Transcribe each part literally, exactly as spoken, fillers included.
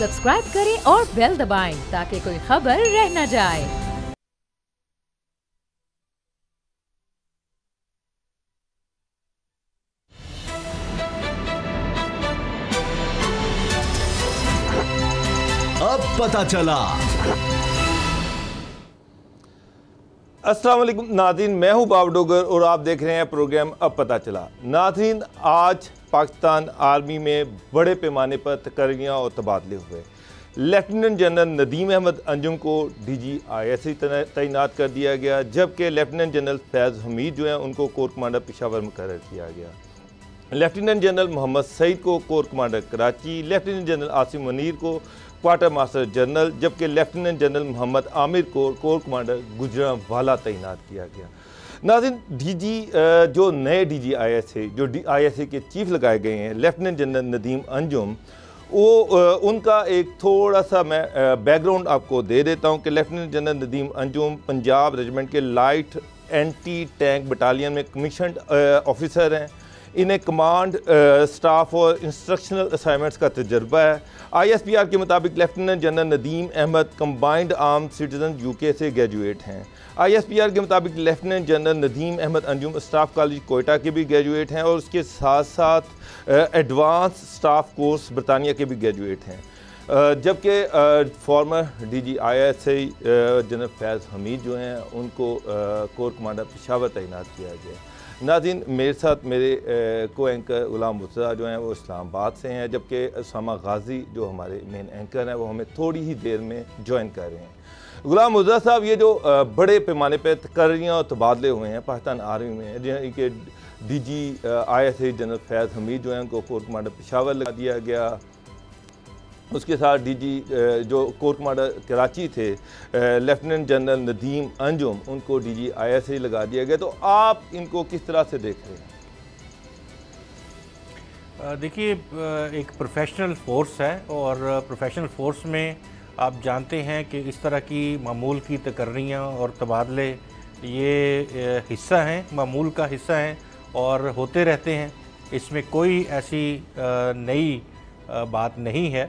Subscribe करें और bell दबाएं ताकि कोई खबर रह न जाए। अब पता चला। अस्सलाम वालेकुम नाज़रीन, मैं हूं बाबर डोगर और आप देख रहे हैं प्रोग्राम अब पता चला। नाज़रीन, आज पाकिस्तान आर्मी में बड़े पैमाने पर तकर्रियाँ और तबादले हुए। लेफ्टिनेंट जनरल नदीम अहमद अंजुम को डी जी आई एस आई तैनात कर दिया गया, जबकि लेफ्टिनेंट जनरल फैज़ हमीद जो हैं उनको कोर कमांडर पेशावर मुकर्रर किया गया। लेफ्टिनेंट जनरल मोहम्मद सईद को corps commander Karachi, lieutenant general Asim Munir को क्वार्टर मास्टर जनरल, जबकि लेफ्टिनेंट जनरल मोहम्मद आमिर को कोर कमांडर गुजरांवाला तैनात किया गया। नाज़रीन, डीजी जो नए डीजी आईएसआई जो आईएसआई के चीफ लगाए गए हैं लेफ्टिनेंट जनरल नदीम अंजुम, वो उनका एक थोड़ा सा मैं बैकग्राउंड आपको दे देता हूँ कि lieutenant general Nadeem Anjum Punjab regiment के लाइट एंटी टैंक बटालियन में कमीशनड ऑफिसर हैं। इन्हें कमांड स्टाफ और इंस्ट्रक्शनल असाइनमेंट्स का तजर्बा है। आईएसपीआर के मुताबिक lieutenant general Nadeem Ahmed combined arm citizen UK से ग्रेजुएट हैं। आईएसपीआर के मुताबिक lieutenant general Nadeem Ahmed Anjum staff college Quetta के भी ग्रेजुएट हैं और उसके साथ साथ एडवांस स्टाफ कोर्स बरतानिया के भी ग्रेजुएट हैं, जबकि former DG ISI general Faiz Hameed जो हैं उनको कोर कमांडर पेशावर तैनात किया गया। नाज़रीन, मेरे साथ मेरे को एंकर गुलाम मुस्तफ़ा जो हैं वो इस्लामाबाद से हैं, जबकि उसामा गाजी जो हमारे मेन एंकर हैं वो हमें थोड़ी ही देर में ज्वाइन कर रहे हैं। गुलाम मुस्तफ़ा साहब, ये जो बड़े पैमाने पर तकर्रियाँ और तबादले हुए हैं पाकिस्तान आर्मी में, यानी कि D G I S I general Faiz Hameed जो हैं उनको कोर कमांडर पेशावर लगा दिया गया, उसके साथ डीजी जो कोर कमांडर कराची थे लेफ्टिनेंट जनरल नदीम अंजुम उनको डीजी आईएसआई लगा दिया गया, तो आप इनको किस तरह से देख रहे हैं? देखिए, एक प्रोफेशनल फोर्स है और प्रोफेशनल फोर्स में आप जानते हैं कि इस तरह की मामूल की तकर्रियाँ और तबादले ये हिस्सा हैं, मामूल का हिस्सा हैं और होते रहते हैं। इसमें कोई ऐसी नई बात नहीं है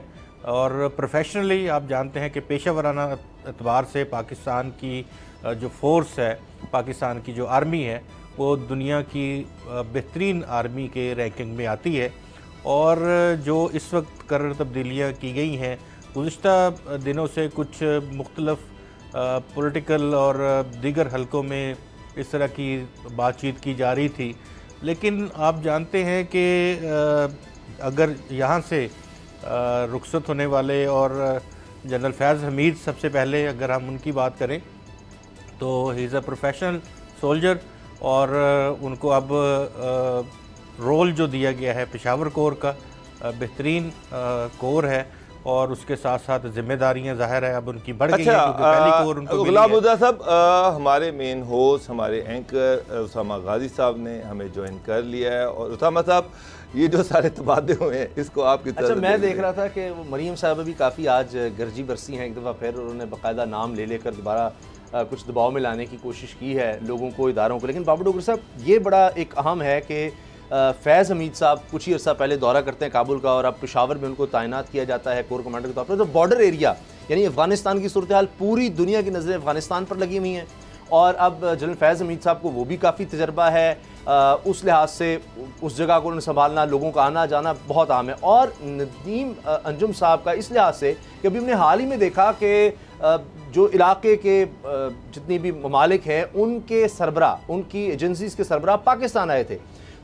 और प्रोफेशनली आप जानते हैं कि पेशा वराना एतबार से पाकिस्तान की जो फोर्स है, पाकिस्तान की जो आर्मी है, वो दुनिया की बेहतरीन आर्मी के रैंकिंग में आती है। और जो इस वक्त कर तब्दीलियाँ की गई हैं गुज़श्ता दिनों से, कुछ मुख्तलफ़ पॉलिटिकल और दीगर हलकों में इस तरह की बातचीत की जा रही थी, लेकिन आप जानते हैं कि अगर यहाँ से रुखसत होने वाले और जनरल फैज़ हमीद, सबसे पहले अगर हम उनकी बात करें तो he is a professional soldier और उनको अब रोल जो दिया गया है पेशावर कोर का, बेहतरीन कोर है और उसके साथ साथ जिम्मेदारियां जाहिर है अब उनकी बढ़ गई हैं। अच्छा, गुलाब रज़ा साहब, हमारे मेन होस्ट हमारे एंकर उसामा गाजी साहब ने हमें ज्वाइन कर लिया है और उसामा साहब, ये जो सारे तबादले हुए हैं इसको आपकी तरफ? अच्छा, मैं देख रहा था कि मरीम साहब भी काफ़ी आज गर्जी बरसी हैं एक दफ़ा फिर, उन्होंने बाकायदा नाम ले लेकर दोबारा कुछ दबाव में लाने की कोशिश की है लोगों को, इदारों को। लेकिन बाबर डोगर साहब, ये बड़ा एक अहम है कि फैज़ हमीद साहब कुछ ही अर्सा पहले दौरा करते हैं काबुल का और अब पेशावर में उनको तैनात किया जाता है कोर कमांडर के तौर पर। तो बॉर्डर एरिया यानी अफगानिस्तान की सूरत हाल, पूरी दुनिया की नज़रें अफगानिस्तान पर लगी हुई हैं और अब जनरल फैज़ हमीद साहब को वो भी काफ़ी तजर्बा है, आ, उस लिहाज से उस जगह को उन्हें संभालना, लोगों का आना जाना बहुत आम है। और नदीम अंजुम साहब का इस लिहाज से कि अभी हमने हाल ही में देखा कि जो इलाके के जितनी भी ममालिक हैं उनके सरबरा, उनकी एजेंसीज़ के सरबरा पाकिस्तान आए थे,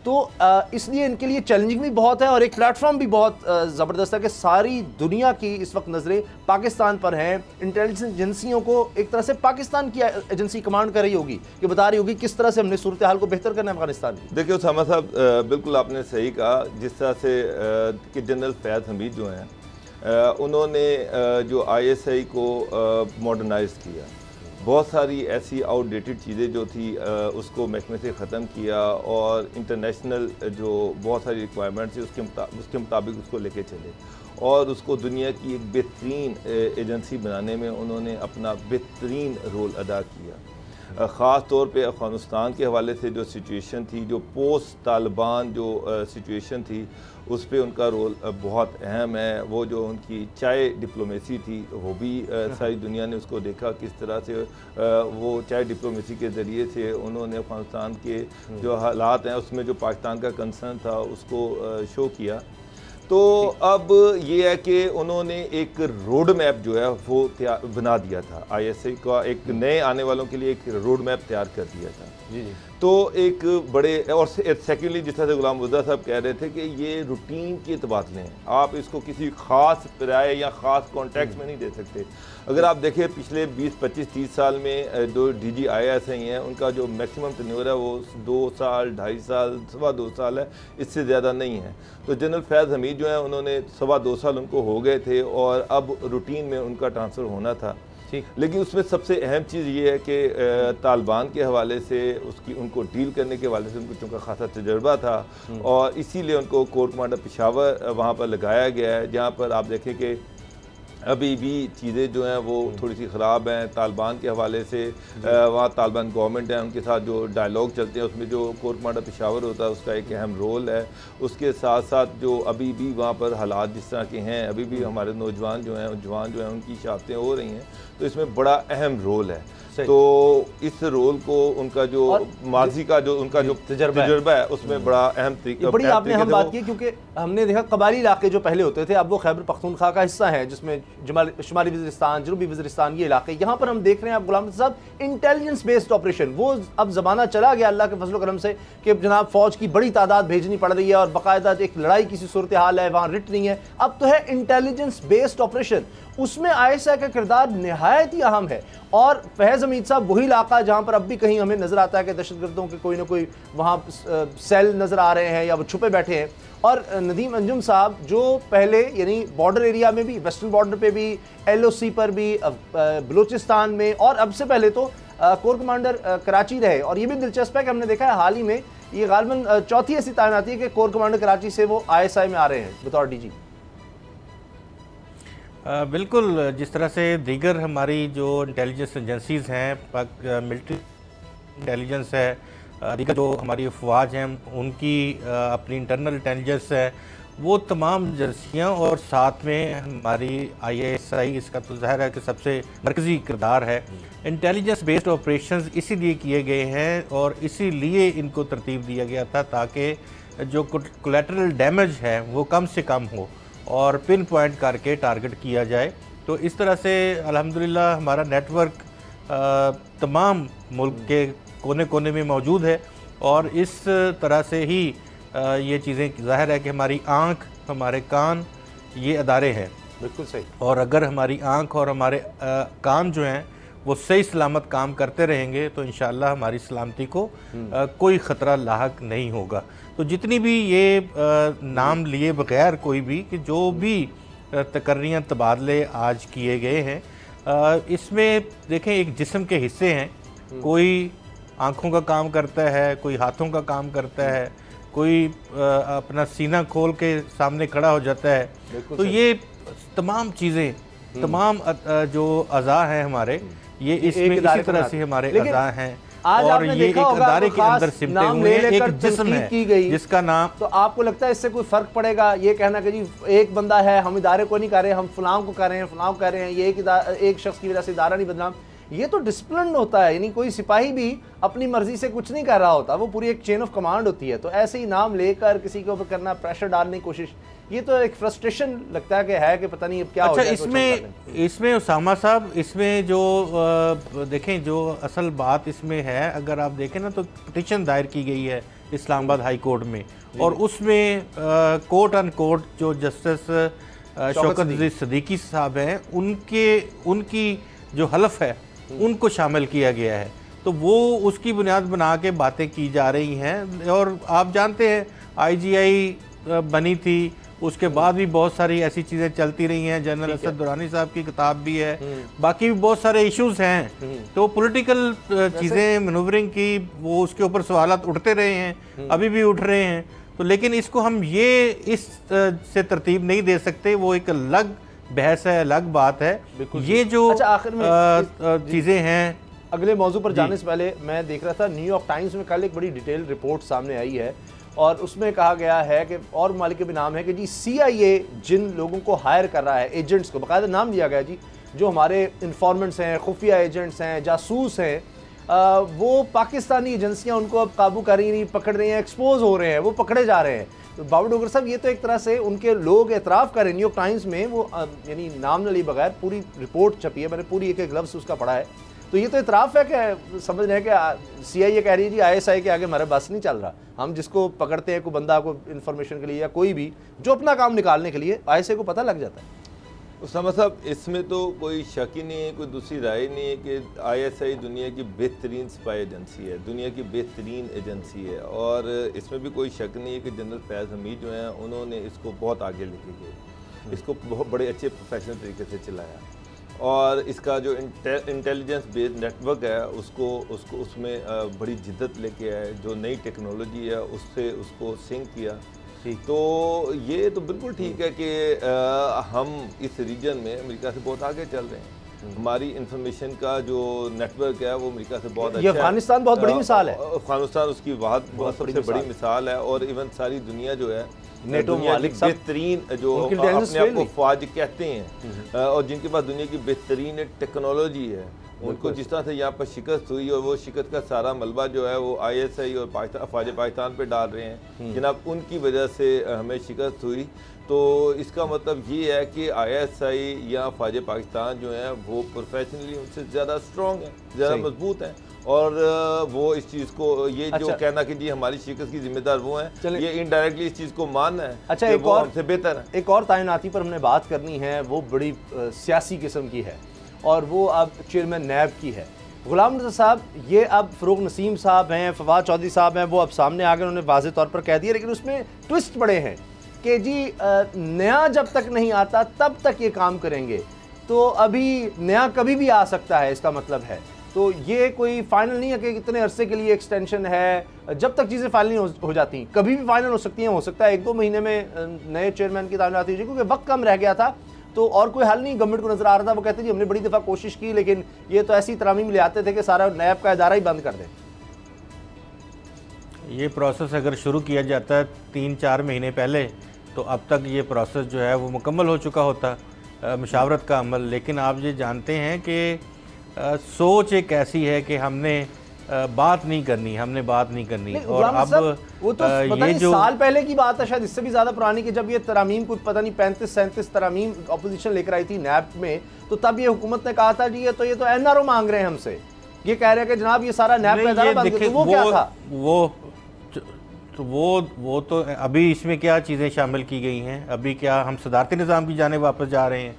तो इसलिए इनके लिए चैलेंजिंग भी बहुत है और एक प्लेटफॉर्म भी बहुत ज़बरदस्त है कि सारी दुनिया की इस वक्त नज़रें पाकिस्तान पर हैं। इंटेलिजेंस एजेंसियों को एक तरह से पाकिस्तान की एजेंसी कमांड कर रही होगी कि बता रही होगी किस तरह से हमने सूरत हाल को बेहतर करना है अफगानिस्तान में। देखिए उसामा साहब, बिल्कुल आपने सही कहा, जिस तरह से कि जनरल फैज़ हमीद जो हैं उन्होंने जो आई एस आई को मॉडर्नाइज किया, बहुत सारी ऐसी आउटडेटेड चीज़ें जो थी उसको महकमे से ख़त्म किया और इंटरनेशनल जो बहुत सारी रिक्वायरमेंट्स थी उसके मुताबिक उसके मुताबिक उसको लेके चले और उसको दुनिया की एक बेहतरीन एजेंसी बनाने में उन्होंने अपना बेहतरीन रोल अदा किया। ख़ास तौर पे अफ़गानिस्तान के हवाले से जो सिचुएशन थी, जो पोस्ट तालिबान जो सिचुएशन थी, उस पर उनका रोल बहुत अहम है। वो जो उनकी चाय डिप्लोमेसी थी वो भी सारी दुनिया ने उसको देखा किस तरह से वो चाय डिप्लोमेसी के ज़रिए से उन्होंने अफ़गानिस्तान के जो हालात हैं उसमें जो पाकिस्तान का कंसर्न था उसको शो किया। तो अब ये है कि उन्होंने एक रोड मैप जो है वो बना दिया था, आईएसआई का एक नए आने वालों के लिए एक रोड मैप तैयार कर दिया था। जी जी। तो एक बड़े और सेकेंडली जिस तरह से गुलाम रज़ा साहब कह रहे थे कि ये रूटीन की तबादले हैं, आप इसको किसी ख़ास राय या ख़ास कॉन्टेक्स्ट में नहीं दे सकते। अगर आप देखें पिछले बीस पच्चीस तीस साल में जो डी जी आई एस आई हैं उनका जो मैक्सिमम टर्नओवर है वो दो साल ढाई साल सवा दो साल है, इससे ज़्यादा नहीं है। तो जनरल फैज़ हमीद जो है उन्होंने सवा दो साल उनको हो गए थे और अब रूटीन में उनका ट्रांसफ़र होना था। लेकिन उसमें सबसे अहम चीज़ ये है कि तालिबान के हवाले से उसकी उनको डील करने के हवाले से उनको चूँकि खासा तजर्बा था और इसीलिए उनको कोर कमांडर पेशावर वहाँ पर लगाया गया है, जहाँ पर आप देखें कि अभी भी चीज़ें जो हैं वो थोड़ी सी ख़राब हैं तालिबान के हवाले से। वहाँ तालिबान गवर्नमेंट है, उनके साथ जो डायलॉग चलते हैं उसमें जो कोर कमांडर पेशावर होता है उसका एक अहम रोल है। उसके साथ साथ जो अभी भी वहाँ पर हालात जिस तरह के हैं, अभी भी हमारे नौजवान जो हैं जवान जो हैं उनकी शहादतें हो रही हैं, तो इसमें बड़ा अहम रोल है। तो इस रोल को उनका जो माजी का जो उनका जो तजर्बा है, है उसमें बड़ा अहम तरीके बड़ी आपने हम बात की, क्योंकि हमने देखा कबाली इलाके जो पहले होते थे अब वो खैबर पख्तूनख्वा का हिस्सा है, जिसमें शुमाली वज़ीरिस्तान जनूबी वज़ीरिस्तान ये इलाके यहाँ पर हम देख रहे हैं आप गुलाम साहब इंटेलिजेंस बेस्ड ऑपरेशन। वो अब ज़माना चला गया अल्लाह के फजल करम से कि जनाब फौज की बड़ी तादाद भेजनी पड़ रही है और बाकायदा एक लड़ाई की सूरत हाल है, वहाँ रिट नहीं है, अब तो है इंटेलिजेंस बेस्ड ऑपरेशन। उसमें आई एस आई का किरदार नहायत ही अहम है और फैज़ हमीद साहब वही इलाका जहाँ पर अब भी कहीं हमें नज़र आता है कि दहशतगर्दों के कोई ना कोई वहाँ सेल नज़र आ रहे हैं या वो छुपे बैठे हैं। और नदीम अंजुम साहब जो पहले यानी बॉर्डर एरिया में भी, वेस्टर्न बॉर्डर पे भी, एलओसी पर भी, बलूचिस्तान में, और अब से पहले तो कोर कमांडर कराची रहे। और ये भी दिलचस्प है कि हमने देखा है हाल ही में ये गालिबन चौथी ऐसी तैनाती है कि कोर कमांडर कराची से वो आई एस आई में आ रहे हैं बतौर डी जी। बिल्कुल जिस तरह से दीगर हमारी जो इंटेलिजेंस एजेंसीज़ हैं, मिलिट्री इंटेलिजेंस है, दीगर जो हमारी अफवाज हैं उनकी अपनी इंटरनल इंटेलिजेंस है, वो तमाम एजेंसियाँ और साथ में हमारी आईएसआई, इसका तो ज़ाहिर है कि सबसे मरकज़ी किरदार है। इंटेलिजेंस बेस्ड ऑपरेशंस इसीलिए किए गए हैं और इसीलिए इनको तरतीब दिया गया था ताकि जो कोलैटरल डैमेज है वो कम से कम हो और पिन पॉइंट करके टारगेट किया जाए। तो इस तरह से अल्हम्दुलिल्लाह हमारा नेटवर्क तमाम मुल्क के कोने कोने में मौजूद है और इस तरह से ही आ, ये चीज़ें ज़ाहिर है कि हमारी आँख, हमारे कान, ये अदारे हैं। बिल्कुल सही। और अगर हमारी आँख और हमारे आ, कान जो हैं वो सही सलामत काम करते रहेंगे तो इंशाल्लाह हमारी सलामती को आ, कोई ख़तरा लाहक नहीं होगा। तो जितनी भी ये आ, नाम लिए बगैर कोई भी कि जो भी तकर्रियाँ तबादले आज किए गए हैं, इसमें देखें एक जिस्म के हिस्से हैं, कोई आँखों का काम करता है, कोई हाथों का काम करता है, कोई आ, अपना सीना खोल के सामने खड़ा हो जाता है। तो ये तमाम चीज़ें, तमाम जो अज़ा हैं हमारे, ये इसमें इसी तरह से हमारे अज़ा हैं और ये एक अदारे के अंदर सिमटे हुए एक जिस्म है जिसका नाम। तो आपको लगता है इससे कोई फ़र्क पड़ेगा? ये कहना कि जी एक बंदा है, हम इदारे को नहीं कह रहे, हम फलां को कह रहे हैं, फलां को कह रहे हैं, ये एक एक शख्स की वजह से इदारा नहीं बदनाम, ये तो डिसिप्लिन होता है। यानी कोई सिपाही भी अपनी मर्जी से कुछ नहीं कर रहा होता, वो पूरी एक चेन ऑफ कमांड होती है। तो ऐसे ही नाम लेकर किसी के ऊपर करना, प्रेशर डालने की कोशिश, ये तो एक फ्रस्ट्रेशन लगता है कि है कि पता नहीं अब क्या अच्छा, हो इसमें इसमें उसामा साहब इसमें जो देखें जो असल बात इसमें है, अगर आप देखें ना तो पिटिशन दायर की गई है इस्लामाबाद हाई कोर्ट में और उसमें कोर्ट अन कोर्ट जो जस्टिस शौकत सदीकी साहब हैं उनके उनकी जो हलफ है उनको शामिल किया गया है। तो वो उसकी बुनियाद बना के बातें की जा रही हैं और आप जानते हैं आईजीआई बनी थी, उसके बाद भी बहुत सारी ऐसी चीज़ें चलती रही हैं। जनरल असद दुर्रानी साहब की किताब भी है, बाकी भी बहुत सारे इश्यूज हैं। तो पॉलिटिकल चीज़ें, मैनूवरिंग की, वो उसके ऊपर सवाल उठते रहे हैं, अभी भी उठ रहे हैं। तो लेकिन इसको हम ये इस से तरतीब नहीं दे सकते, वो एक अलग बहस है, अलग बात है। ये जो अच्छा, चीज़ें हैं अगले मौजू पर जाने से पहले मैं देख रहा था न्यूयॉर्क टाइम्स में कल एक बड़ी डिटेल रिपोर्ट सामने आई है और उसमें कहा गया है कि और मालिक के भी नाम है कि जी सीआईए जिन लोगों को हायर कर रहा है, एजेंट्स को बाकायदा नाम दिया गया जी, जो हमारे इन्फॉर्मेंट्स हैं, खुफिया एजेंट्स हैं, जासूस हैं, आ, वो पाकिस्तानी एजेंसियां उनको अब काबू कर रही नहीं, पकड़ रही हैं, एक्सपोज हो रहे हैं, वो पकड़े जा रहे हैं। तो बाबर डोगर साहब, ये तो एक तरह से उनके लोग एतराफ़ कर रहे हैं न्यूयॉर्क टाइम्स में, वो यानी नाम न लिए बगैर पूरी रिपोर्ट छपी है, मैंने पूरी एक एक लफ्ज़ उसका पढ़ा है। तो ये तो एतराफ़ है कि समझ रहे हैं कि सी आई ए कह रही है जी आई एस आई के आगे हमारा बस नहीं चल रहा, हम जिसको पकड़ते हैं कोई बंदा को इन्फॉर्मेशन के लिए या कोई भी जो अपना काम निकालने के लिए, आई एस आई को पता लग जाता है। उसामा साहब, इसमें तो कोई शक ही नहीं है, कोई दूसरी राय नहीं है कि आईएसआई दुनिया की बेहतरीन स्पाई एजेंसी है, दुनिया की बेहतरीन एजेंसी है, और इसमें भी कोई शक नहीं है कि जनरल फैज़ हमीद जो हैं उन्होंने इसको बहुत आगे लेके गए, इसको बहुत बड़े अच्छे प्रोफेशनल तरीके से चलाया और इसका जो इंटेलिजेंस बेस्ड नेटवर्क है उसको उसको उसमें बड़ी जिद्दत लेके आए, जो नई टेक्नोलॉजी है उससे उसको सिंक किया। तो ये तो बिल्कुल ठीक है कि आ, हम इस रीजन में अमेरिका से बहुत आगे चल रहे हैं, हमारी इंफॉर्मेशन का जो नेटवर्क है वो अमेरिका से बहुत अच्छा है। अफगानिस्तान बहुत बड़ी मिसाल है, अफगानिस्तान उसकी बहुत बहुत सबसे बड़ी मिसाल है और इवन सारी दुनिया जो है नेटो मालिक बेहतरीन जो अपने आप को फौज कहते हैं और जिनके पास दुनिया की बेहतरीन टेक्नोलॉजी है, उनको जिस तरह से यहाँ पर शिकस्त हुई और वो शिकस्त का सारा मलबा जो है वो आईएसआई और पाकिस्तान अफवाज पाकिस्तान पे डाल रहे हैं जनाब, उनकी वजह से हमें शिकस्त हुई। तो इसका मतलब ये है कि आईएसआई या अफवाज पाकिस्तान जो है वो प्रोफेशनली उनसे ज़्यादा स्ट्रॉन्ग है, ज़्यादा मजबूत हैं और वो इस चीज़ को ये अच्छा, जो कहना कि जी हमारी शिकस्त की जिम्मेदार वो हैं, ये इनडायरेक्टली इस चीज़ को मानना है। अच्छा, एक और हमसे बेहतर है। एक और तैनाती पर हमने बात करनी है, वो बड़ी सियासी किस्म की है और वो अब चेयरमैन नैब की है। गुलाम रज़ा साहब, ये अब फ़रूग़ नसीम साहब हैं, फवाद चौधरी साहब हैं, वो अब सामने आ गए, उन्होंने वाज़े तौर पर कह दिया, लेकिन उसमें ट्विस्ट बड़े हैं कि जी नया जब तक नहीं आता तब तक ये काम करेंगे, तो अभी नया कभी भी आ सकता है, इसका मतलब है। तो ये कोई फाइनल नहीं है कि इतने अरसे के लिए एक्सटेंशन है, जब तक चीज़ें फाइनल नहीं हो, हो जाती, कभी भी फाइनल हो सकती हैं। हो सकता है एक दो महीने में नए चेयरमैन की तैनाती हो जाए क्योंकि वक्त कम रह गया था तो और कोई हल नहीं गवर्नमेंट को नजर आ रहा था। वो कहते जी हमने बड़ी दफ़ा कोशिश की लेकिन ये तो ऐसी तरामीम ले आते थे कि सारा नैब का इदारा ही बंद कर दें। ये प्रोसेस अगर शुरू किया जाता तीन चार महीने पहले तो अब तक ये प्रोसेस जो है वो मुकम्मल हो चुका होता, मशावरत का अमल। लेकिन आप ये जानते हैं कि आ, सोच एक ऐसी है कि हमने आ, बात नहीं करनी, हमने बात नहीं करनी नहीं, और अब वो तो आ, ये जो साल पहले की बात है, शायद इससे भी ज़्यादा पुरानी, कि जब ये तरामीम कुछ पता नहीं पैंतीस सैंतीस तरामीम अपोजिशन लेकर आई थी नैब में, तो तब ये हुकूमत ने कहा था जी ये तो ये तो एन आर ओ मांग रहे हैं हमसे, ये कह रहे हैं कि जनाब ये सारा नैब का इदारा बंद कर, वो क्या था? वो तो वो वो तो अभी इसमें क्या चीज़ें शामिल की गई हैं? अभी क्या हम सदारती निज़ाम की जाने वापस जा रहे हैं?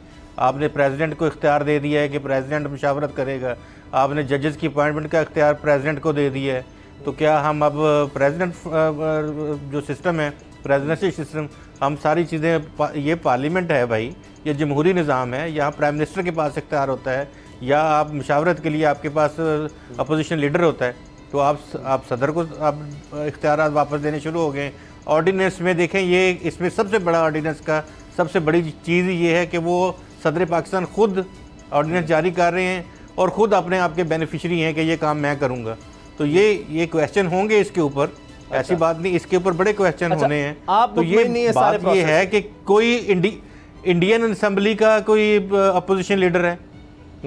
आपने प्रेसिडेंट को इख्तियार दे दिया है कि प्रेसिडेंट मशावरत करेगा, आपने जजेस की अपॉइंटमेंट का इख्तियार प्रेसिडेंट को दे दिया है, तो क्या हम अब प्रेसिडेंट जो सिस्टम है, प्रेसिडेंसी सिस्टम, हम सारी चीज़ें, ये पार्लियामेंट है भाई, ये जमहूरी निज़ाम है, यहाँ प्राइम मिनिस्टर के पास इख्तियार होता है या आप मशावरत के लिए आपके पास अपोजिशन लीडर होता है, तो आप आप सदर को आप इख्तियार वापस देने शुरू हो गए। ऑर्डीनेंस में देखें, ये इसमें सबसे बड़ा ऑर्डीनेंस का सबसे बड़ी चीज़ ये है कि वो सदर पाकिस्तान खुद ऑर्डिनेंस जारी कर रहे हैं और ख़ुद अपने आप के बेनिफिशरी हैं कि ये काम मैं करूंगा। तो ये ये क्वेश्चन होंगे इसके ऊपर, अच्छा। ऐसी बात नहीं, इसके ऊपर बड़े क्वेश्चन अच्छा। होने हैं। आप तो ये नहीं है, बात ये है कि कोई इंडि, इंडियन असम्बली का कोई अपोजिशन लीडर है,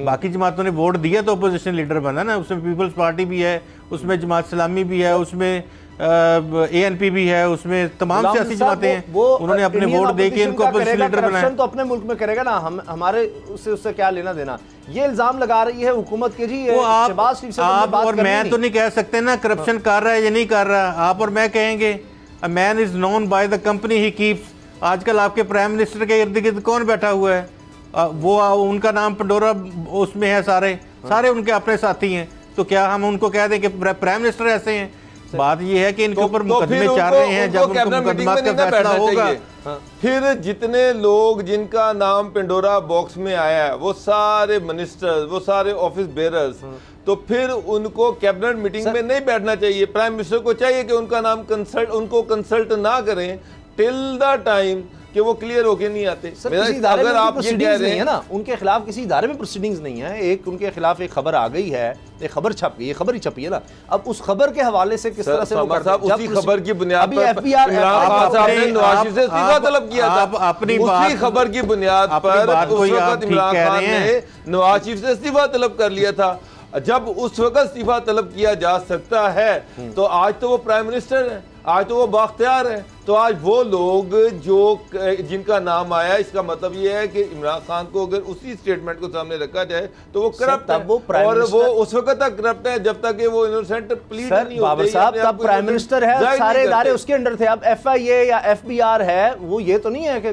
बाकी जमातों ने वोट दिया तो अपोजिशन लीडर बना ना, उसमें पीपल्स पार्टी भी है, उसमें जमात इस्लामी भी है, उसमें ए एन पी भी है, उसमें तमाम सियासी जमातें हैं, उन्होंने अपने वोट देके इनको अपोजिशन लीडर बनाया। तो अपने मुल्क में करेगा ना, हम हमारे उससे उससे क्या लेना देना? ये इल्जाम लगा रही है हुकूमत के जी, शहबाज शरीफ से आप और मैं तो नहीं कह सकते ना करप्शन कर रहा है या नहीं कर रहा। आप और मैं कहेंगे a man is known by the company he keeps. आजकल आपके प्राइम मिनिस्टर के इर्द गिर्द कौन बैठा हुआ है? वो उनका नाम पंडोरा उसमें है, सारे सारे उनके अपने साथी हैं। तो क्या हम उनको कह दें कि प्राइम मिनिस्टर ऐसे हैं? बात ये है कि इनके ऊपर मुकदमे चाह रहे हैं, जब उनको मुकदमा का फैसला होगा फिर जितने लोग जिनका नाम पंडोरा बॉक्स में आया है वो सारे मिनिस्टर्स, वो सारे ऑफिस बेयरर्स, तो फिर उनको कैबिनेट मीटिंग में नहीं बैठना चाहिए। प्राइम मिनिस्टर को चाहिए कि उनका नाम कंसल्ट, उनको कंसल्ट ना करें टिल द टाइम कि वो क्लियर होके नहीं आते। सर, अगर आप ये कह रहे हैं ना उनके खिलाफ किसी इदारे में प्रोसीडिंग्स नहीं है, एक उनके खिलाफ एक खबर आ गई है, एक खबर छप गई, खबर ही छपी है ना, अब उस खबर के हवाले से किस तरह से उसी खबर की बुनियाद पर एफबीआर आपने नवाज शरीफ से इस्तीफा तलब किया था, अपनी उसी खबर की बुनियाद पर उस वक्त इमरान खान ने नवाज शरीफ से इस्तीफा तलब कर लिया था। जब उस वक्त इस्तीफा तलब किया जा सकता है तो आज तो वो प्राइम मिनिस्टर है, आज तो वो बाख्तियार है, तो आज वो लोग जो जिनका नाम आया, इसका मतलब ये है कि इमरान खान को अगर उसी स्टेटमेंट को सामने रखा जाए तो वो करप्ट है, वो और वो उस वक्त तक करप्ट है जब तक कि वो इनोसेंट प्लीड नहीं होते। साहब तब प्राइम मिनिस्टर है, सारे इदारे उसके अंडर थे। अब एफआईए या एफबीआर है, वो ये तो नहीं है कि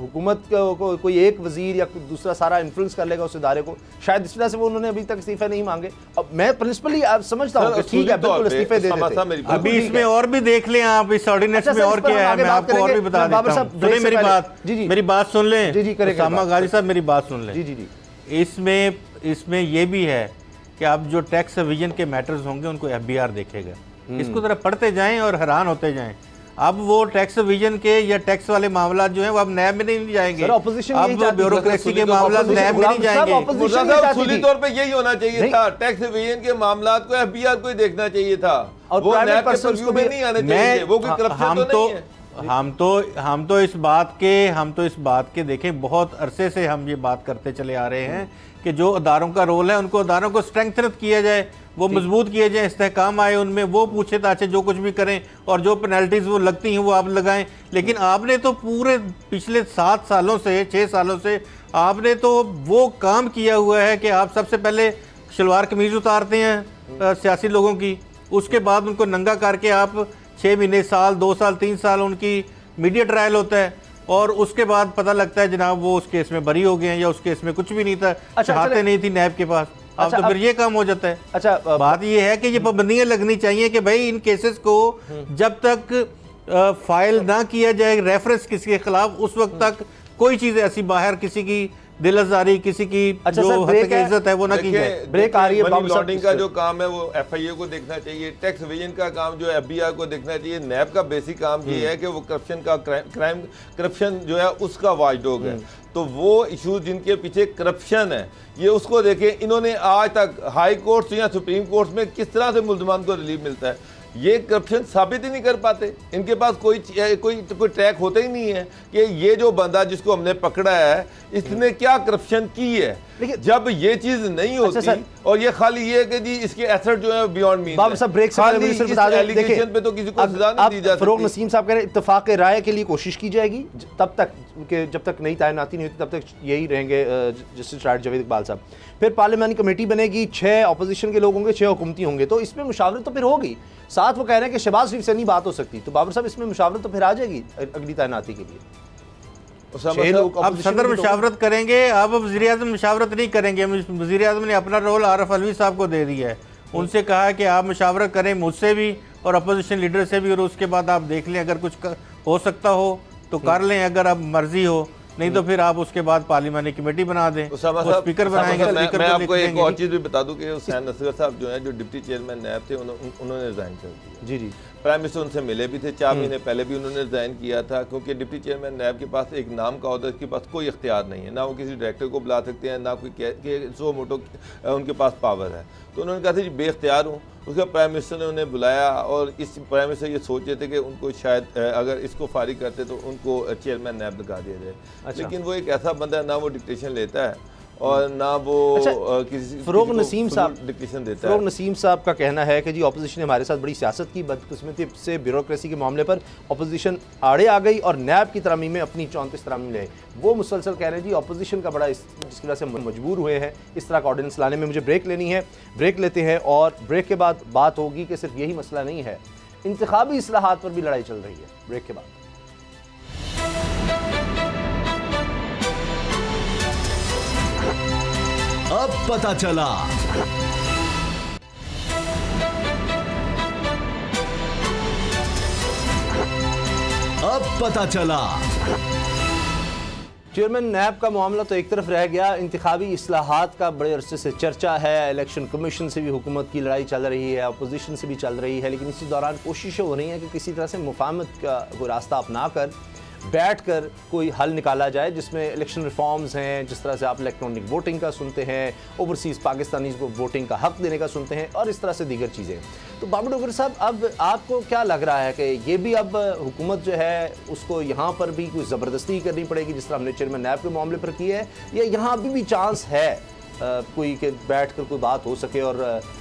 हुकूमत को कोई एक वजीर या दूसरा सारा इन्फ्लुएंस कर लेगा उस इदारे को, शायद इस वजह से वो उन्होंने अभी तक इस्तीफे नहीं मांगे। अब मैं प्रिंसिपली आप समझता हूँ ठीक है बिल्कुल इस्तीफे दे देते, अभी इसमें और भी देख लें आप इस ऑर्डिनेंस में और क्या है, मैं आपको और भी बता देता हूं। सुनिए मेरी बात, मेरी बात सुन लें उसामा गाजी साहब, मेरी बात सुन लें। इसमें इसमें ये भी है कि आप जो टैक्स रिवीजन के मैटर्स होंगे उनको एफबीआर देखेगा, इसको जरा पढ़ते जाएं और हैरान होते जाएं। अब वो टैक्स रिवीजन के या टैक्स वाले मामला जो है वो अब नैब में नहीं जाएंगे, अब ब्यूरोक्रेसी के मामला नैब में नहीं जाएंगे। खुली तौर पे यही होना चाहिए था, टैक्स रिवीजन के मामला को एफबीआर को ही देखना चाहिए था और वो नैब के परव्यू में नहीं आने चाहिए। वो कोई करप्शन तो नहीं है। हम तो हम तो इस बात के हम तो इस बात के देखें बहुत अरसे से हम ये बात करते चले आ रहे हैं कि जो अदारों का रोल है उनको अदारों को स्ट्रेंथन किया जाए, वो मजबूत किए जाएँ, इस्तेहकाम आए उनमें, वो पूछे ताचे जो कुछ भी करें और जो पेनल्टीज़ वो लगती हैं वो आप लगाएं। लेकिन आपने तो पूरे पिछले सात सालों से छः सालों से आपने तो वो काम किया हुआ है कि आप सबसे पहले शलवार कमीज़ उतारते हैं सियासी लोगों की, उसके बाद उनको नंगा करके आप छः महीने साल दो साल तीन साल उनकी मीडिया ट्रायल होता है और उसके बाद पता लगता है जनाब वो उस केस में बरी हो गए हैं या उस केस में कुछ भी नहीं था, चाहते नहीं थी नैब के पास। अब अच्छा, तो फिर ये काम हो जाता है। अच्छा बात ये है कि ये पाबंदियां लगनी चाहिए कि भाई इन केसेस को जब तक फाइल ना किया जाए रेफरेंस किसके खिलाफ, उस वक्त तक कोई चीज ऐसी बाहर किसी की दिल आजारी किसी की अच्छा, जो हद की इज्जत है वो ना की जाए। ब्रेक आ रही है। मनी लॉन्ड्रिंग का जो काम है वो एफआईए को देखना चाहिए, टैक्स विजन का काम जो है एफबीआर को देखना चाहिए। नैब का बेसिक काम ये है कि वो करप्शन का क्राइम करप्शन जो है उसका वॉचडॉग है, तो वो इशू जिनके पीछे करप्शन है ये उसको देखें। इन्होंने आज तक हाई कोर्ट या सुप्रीम कोर्ट में किस तरह से मुलजमान को रिलीफ मिलता है, ये करप्शन साबित ही नहीं कर पाते। इनके पास कोई कोई कोई ट्रैक होता ही नहीं है कि ये जो बंदा जिसको हमने पकड़ा है इसने क्या करप्शन की है। जब ये चीज नहीं होती अच्छा और ये खाली ये है कि जी इसके एसेट जो है बियॉन्ड मीन बाबा साहब ब्रेक से पहले मिनिस्टर बता दें, एलिगेशन पे तो किसी को सजा नहीं दी जाती। फरोग नसीम साहब कह रहे हैं इत्तेफाक राय के लिए कोशिश की जाएगी तब तक कि जब तक नई तैनाती नहीं होती तब तक यही रहेंगे जस्टिस राहत जावेद इकबाल साहब। फिर पार्लियामानी कमेटी बनेगी, छः अपोजिशन के लोग होंगे, छः हुकूमती होंगे, तो इसमें मुशावरत तो फिर होगी। साथ वो कह रहे हैं कि शहबाज शरीफ से नहीं बात हो सकती, तो बाबर साहब इसमें मुशावरत तो फिर आ जाएगी अगली तैनाती के लिए। अब सदर मुशावरत करेंगे, अब वज़ीर आज़म मुशावरत नहीं करेंगे। वज़ीर आज़म ने अपना रोल आरिफ अलवी साहब को दे दिया है, उनसे कहा है कि आप मुशावरत करें मुझसे भी और अपोजिशन लीडर से भी और उसके बाद आप देख लें अगर कुछ कर, हो सकता हो तो कर लें अगर आप मर्जी हो, नहीं तो फिर आप उसके बाद पार्लियामानी कमेटी बना दें, स्पीकर बनाएंगे। मैं आपको एक और चीज़ भी बता दूं कि हुसैन असगर साहब जो है जो डिप्टी चेयरमैन नैब थे उन्होंने रिजाइन कर दिया। जी जी प्राइम मिनिस्टर उनसे मिले भी थे, चार महीने पहले भी उन्होंने रिजाइन किया था क्योंकि डिप्टी चेयरमैन नैब के पास एक नाम का अहदा, इसके पास कोई इख्तियार नहीं है, ना वो किसी डायरेक्टर को बुला सकते हैं, ना कोई सो मोटो उनके पास पावर है। तो उन्होंने कहा था जी बेख्तियार हूँ, उसका प्राइम मिनिस्टर ने उन्हें बुलाया और इस प्राइम मिनिस्टर ये सोच रहे थे कि उनको शायद अगर इसको फारिग करते तो उनको चेयरमैन नैब लगा दिया जाए। अच्छा। लेकिन वो एक ऐसा बंदा है ना वो डिक्टेशन लेता है और ना वो अच्छा, किसी फरोग नसीम साहब डिक्टेशन देता है। फरोग नसीम साहब का कहना है कि जी अपोजिशन ने हमारे साथ बड़ी सियासत की, बदकिस्मती से ब्यूरोक्रेसी के मामले पर अपोजिशन आड़े आ गई और नैब की तरमीम में अपनी चौंतीस तरमीम ले। वो मुसलसल कह रहे हैं जी अपोजिशन का बड़ा जिसकी वजह से मजबूर हुए हैं इस तरह का ऑर्डिनेंस लाने में। मुझे ब्रेक लेनी है, ब्रेक लेते हैं और ब्रेक के बाद बात होगी कि सिर्फ यही मसला नहीं है, इंतखाबी इस्लाहात पर भी लड़ाई चल रही है। ब्रेक के बाद अब पता चला। अब पता चला। चेयरमैन नैब का मामला तो एक तरफ रह गया, इंतखाबी इस्लाहात का बड़े अरसे से चर्चा है, इलेक्शन कमीशन से भी हुकूमत की लड़ाई चल रही है, अपोजिशन से भी चल रही है, लेकिन इसी दौरान कोशिशें हो रही हैं कि किसी तरह से मुफाहमत का कोई रास्ता अपना कर बैठकर कोई हल निकाला जाए जिसमें इलेक्शन रिफॉर्म्स हैं, जिस तरह से आप इलेक्ट्रॉनिक वोटिंग का सुनते हैं, ओवरसीज़ पाकिस्तानी को वोटिंग का हक़ देने का सुनते हैं और इस तरह से दीगर चीज़ें। तो बाबर डोगर साहब, अब आपको क्या लग रहा है कि ये भी अब हुकूमत जो है उसको यहाँ पर भी कुछ ज़बरदस्ती करनी पड़ेगी जिस तरह हमने चेयरमैन नैब के मामले पर की है, या यहाँ अभी भी चांस है आ, कोई के बैठ कर कोई बात हो सके और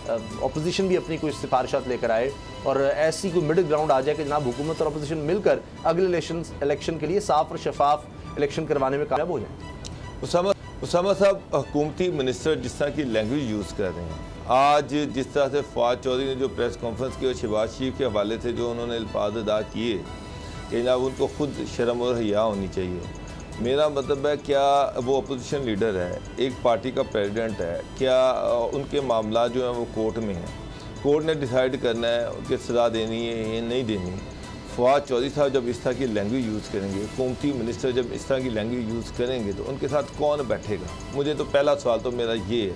अपोजिशन भी अपनी कोई सिफारिशात लेकर आए और ऐसी कोई मिडिल ग्राउंड आ जाए कि जनाब हुकूमत और अपोजिशन मिलकर अगले इलेक्शन इलेक्शन के लिए साफ और शफाफ इलेक्शन करवाने में कामयाब हो जाए। उसामा उसामा साहब, हुकूमती मिनिस्टर जिस तरह की लैंग्वेज यूज़ कर रहे हैं, आज जिस तरह से फवाद चौधरी ने जो प्रेस कॉन्फ्रेंस की और शहबाज शरीफ के हवाले से जो उन्होंने अल्फाज अदा किए कि जनाब उनको खुद शर्म और हया होनी चाहिए। मेरा मतलब है, क्या वो अपोजिशन लीडर है, एक पार्टी का प्रेसिडेंट है, क्या उनके मामला जो हैं वो कोर्ट में हैं, कोर्ट ने डिसाइड करना है उनकी सज़ा देनी है या नहीं देनी। फवाद चौधरी साहब जब इस तरह की लैंग्वेज यूज़ करेंगे, हुकूमती मिनिस्टर जब इस तरह की लैंग्वेज यूज़ करेंगे तो उनके साथ कौन बैठेगा। मुझे तो पहला सवाल तो मेरा ये है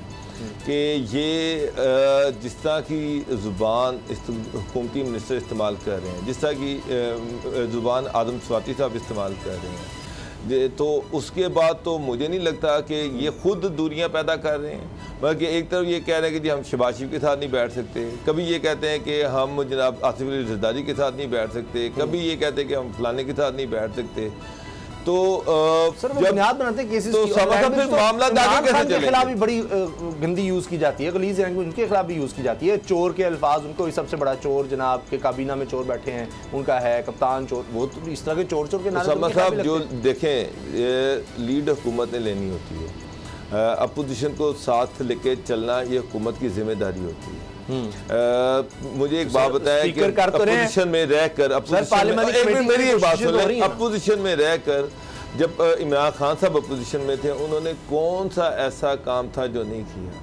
कि ये जिस तरह की ज़ुबान हुकूमती मिनिस्टर इस्तेमाल कर रहे हैं, जिस तरह की ज़ुबान आदम स्वाति साहब इस्तेमाल कर रहे हैं, तो उसके बाद तो मुझे नहीं लगता कि ये खुद दूरियां पैदा कर रहे हैं। बल्कि एक तरफ ये कह रहे हैं कि जी हम शहबाज शरीफ के साथ नहीं बैठ सकते, कभी ये कहते हैं कि हम जनाब आसिफ अली जरदारी के साथ नहीं बैठ सकते, कभी ये कहते हैं कि हम फलाने के साथ नहीं बैठ सकते। तो सर वो बुनियाद बनाते केसेस तो फिर मामला दायर कैसे चलेगा। खिलाफ भी बड़ी गंदी यूज़ की जाती है, गलीज़ लैंग्वेज उनके खिलाफ भी यूज़ की जाती है। चोर के अल्फाज, उनको सबसे बड़ा चोर जनाब के काबीना में चोर बैठे हैं उनका है, कप्तान चोर, वो तो इस तरह के चोर चोर के नारे। उसामा साहब जो देखें, लीड हुकूमत ने लेनी होती है, अपोजिशन को साथ लेके चलना ये हुकूमत की जिम्मेदारी होती है। आ, मुझे एक बात बताया कि अपोजिशन में रहकर अपोजिशन में रहकर जब इमरान खान साहब अपोजिशन में थे उन्होंने कौन सा ऐसा काम था जो नहीं किया।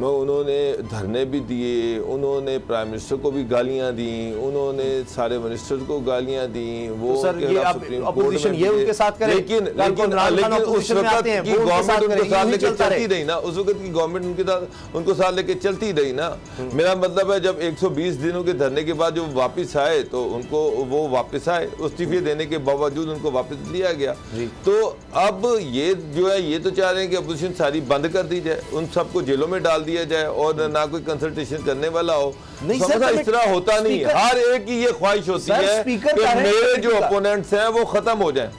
उन्होंने धरने भी दिए, उन्होंने प्राइम मिनिस्टर को भी गालियां दी, उन्होंने सारे मिनिस्टर्स को गालियां दी। वो तो सर ये अपोजिशन ये उनके साथ करे, लेकिन लेकिन उस वक्त की गवर्नमेंट उनके साथ लेके चलती रही ना, उस वक्त की गवर्नमेंट उनके साथ उनको साथ लेके चलती रही ना। मेरा मतलब है, जब एक सौ बीस दिनों के धरने के बाद जो वापस आए तो उनको वो वापस आए, इस्तीफे देने के बावजूद उनको वापस लिया गया। तो अब ये जो है ये तो चाह रहे हैं कि अपोजिशन सारी बंद कर दी जाए, उन सबको जेलों में डाल दिया जाए और ना कोई कंसल्टेशन करने वाला हो। नहीं सर, इस तरह होता नहीं है। हर एक की ये ख्वाहिश होती है कि मेरे जो अपोनेंट्स हैं वो खत्म हो जाएं।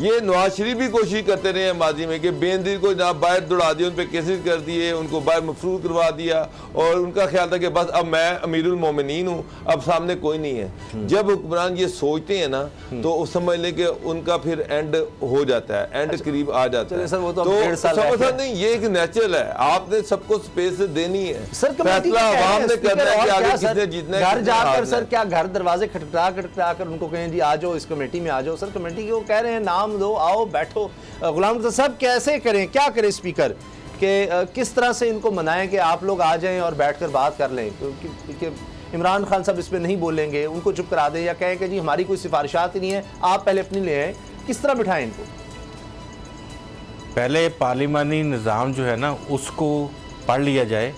ये नवाज शरीफ भी कोशिश करते रहे हैं माजी में कि बेंदीर को जनाब बाहर दौड़ा दिया, उन पर केसेस कर दिए, उनको बाहर मफरूज करवा दिया और उनका ख्याल था कि बस अब मैं अमीरुल मोमिनीन हूँ, अब सामने कोई नहीं है। जब हुक्मरान ये सोचते हैं ना तो उस समझ लें कि उनका फिर एंड हो जाता है, एंड अच्छा। करीब आ जाता है। तो समझ नहीं, ये एक नेचुरल है, आपने सबको स्पेस देनी है, फैसला आवाम ने करना है कि आगे किसने जीतना है। घर जाकर सर क्या घर दरवाजे खटखटा खटखटा कर उनको कहें जी आ जाओ इस कमेटी में आ जाओ। सर कमेटी को कह रहे हैं नाम दो, आओ बैठो। गुलाम रज़ा साहब कैसे करें, क्या करें स्पीकर के, किस तरह से इनको मनाएं कि आप लोग आ जाएं और बैठकर बात कर लें, क्योंकि इमरान खान साहब इसमें नहीं बोलेंगे, उनको चुप करा दें या कहें कि जी हमारी कोई सिफारिशात ही नहीं है, आप पहले अपनी ले आएँ। किस तरह बिठाएं इनको? पहले पार्लिमानी निज़ाम जो है ना उसको पढ़ लिया जाए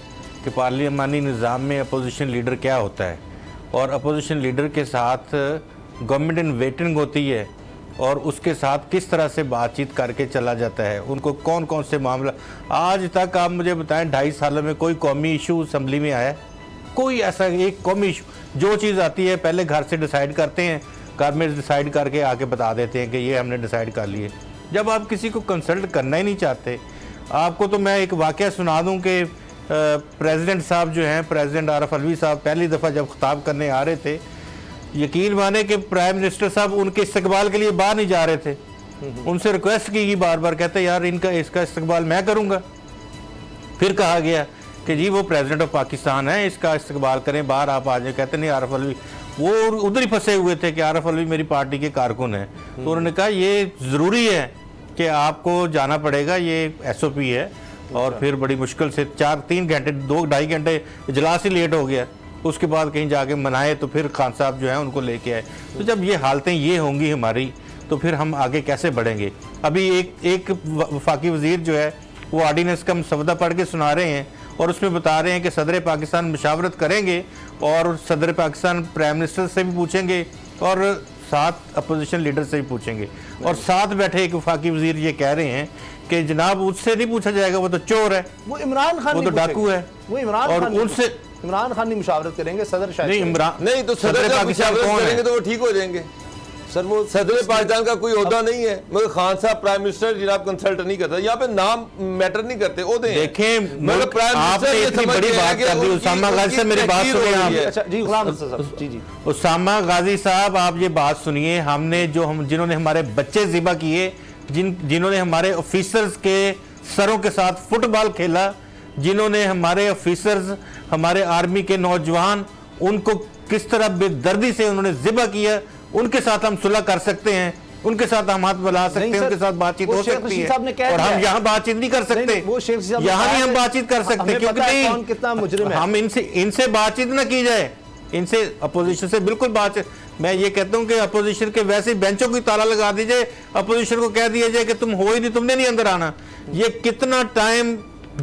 कि पार्लिमानी निज़ाम में अपोजिशन लीडर क्या होता है, और अपोजिशन लीडर के साथ गवर्नमेंट इन वेटिंग होती है और उसके साथ किस तरह से बातचीत करके चला जाता है, उनको कौन कौन से मामला। आज तक आप मुझे बताएं ढाई सालों में कोई कौमी इशू असम्बली में आया? कोई ऐसा एक कौमी इशू, जो चीज़ आती है पहले घर से डिसाइड करते हैं, घर में डिसाइड करके आके बता देते हैं कि ये हमने डिसाइड कर लिए, जब आप किसी को कंसल्ट करना ही नहीं चाहते। आपको तो मैं एक वाक़या सुना दूँ कि प्रेसिडेंट साहब जो हैं, प्रेसिडेंट आरिफ अलवी साहब पहली दफ़ा जब ख़िताब करने आ रहे थे, यकीन माने कि प्राइम मिनिस्टर साहब उनके इस्तकबाल के लिए बाहर नहीं जा रहे थे, उनसे रिक्वेस्ट की गई बार बार, कहते यार इनका इसका इस्तकबाल मैं करूंगा। फिर कहा गया कि जी वो प्रेसिडेंट ऑफ पाकिस्तान है, इसका इस्तकबाल करें, बाहर आप आ जाए। कहते नहीं आरिफ अलवी, वो उधर ही फंसे हुए थे कि आरिफ अलवी मेरी पार्टी के कारकुन हैं। तो उन्होंने कहा ये ज़रूरी है कि आपको जाना पड़ेगा, ये एस ओ पी है। और फिर बड़ी मुश्किल से चार तीन घंटे दो ढाई घंटे इजलास ही लेट हो गया, उसके बाद कहीं जाके मनाए तो फिर खान साहब जो हैं उनको लेके आए। तो जब ये हालतें ये होंगी हमारी तो फिर हम आगे कैसे बढ़ेंगे। अभी एक एक वफाकी वजीर जो है वो आर्डीनेंस का मसौदा पढ़ के सुना रहे हैं और उसमें बता रहे हैं कि सदर पाकिस्तान मशावरत करेंगे और सदर पाकिस्तान प्राइम मिनिस्टर से भी पूछेंगे और सात अपोजिशन लीडर से ही पूछेंगे। और साथ बैठे एक वफाकी वजीर ये कह रहे हैं कि जनाब उससे नहीं पूछा जाएगा, वो तो चोर है, वो इमरान खान, वो तो डाकू है, वो इमरान और उनसे इमरान खान नहीं मुशावरत करेंगे, सदर शायद नहीं, इमरान नहीं तो सदर करेंगे तो वो ठीक हो जाएंगे। सर वो सदर पाकिस्तान का कोई ओहदा नहीं है, मगर खान साहब प्राइम मिनिस्टर जनाब कंसल्ट नहीं करता, यहाँ पे नाम मैटर नहीं करते। उसामा गाजी साहब आप ये बात सुनिए, हमने जो हम जिन्होंने हमारे बच्चे ज़िबा किए, जिन जिन्होंने हमारे ऑफिसर्स के सरों के साथ फुटबॉल खेला, जिन्होंने हमारे ऑफिसर्स हमारे आर्मी के नौजवान उनको किस तरह बेदर्दी से उन्होंने ज़िबा किया, उनके साथ हम सुलह कर सकते हैं, उनके साथ हम हाथ मिला सकते हैं, उनके साथ बातचीत हो सकती है। और हम यहाँ बातचीत नहीं कर सकते, यहाँ भी हम बातचीत कर सकते क्योंकि हम इनसे इनसे बातचीत ना की जाए, इनसे अपोजिशन से बिल्कुल बातचीत। मैं ये कहता हूँ कि अपोजिशन के वैसे बेंचों की ताला लगा दीजिए, अपोजिशन को कह दिया जाए कि तुम हो ही नहीं, तुमने नहीं अंदर आना। ये कितना टाइम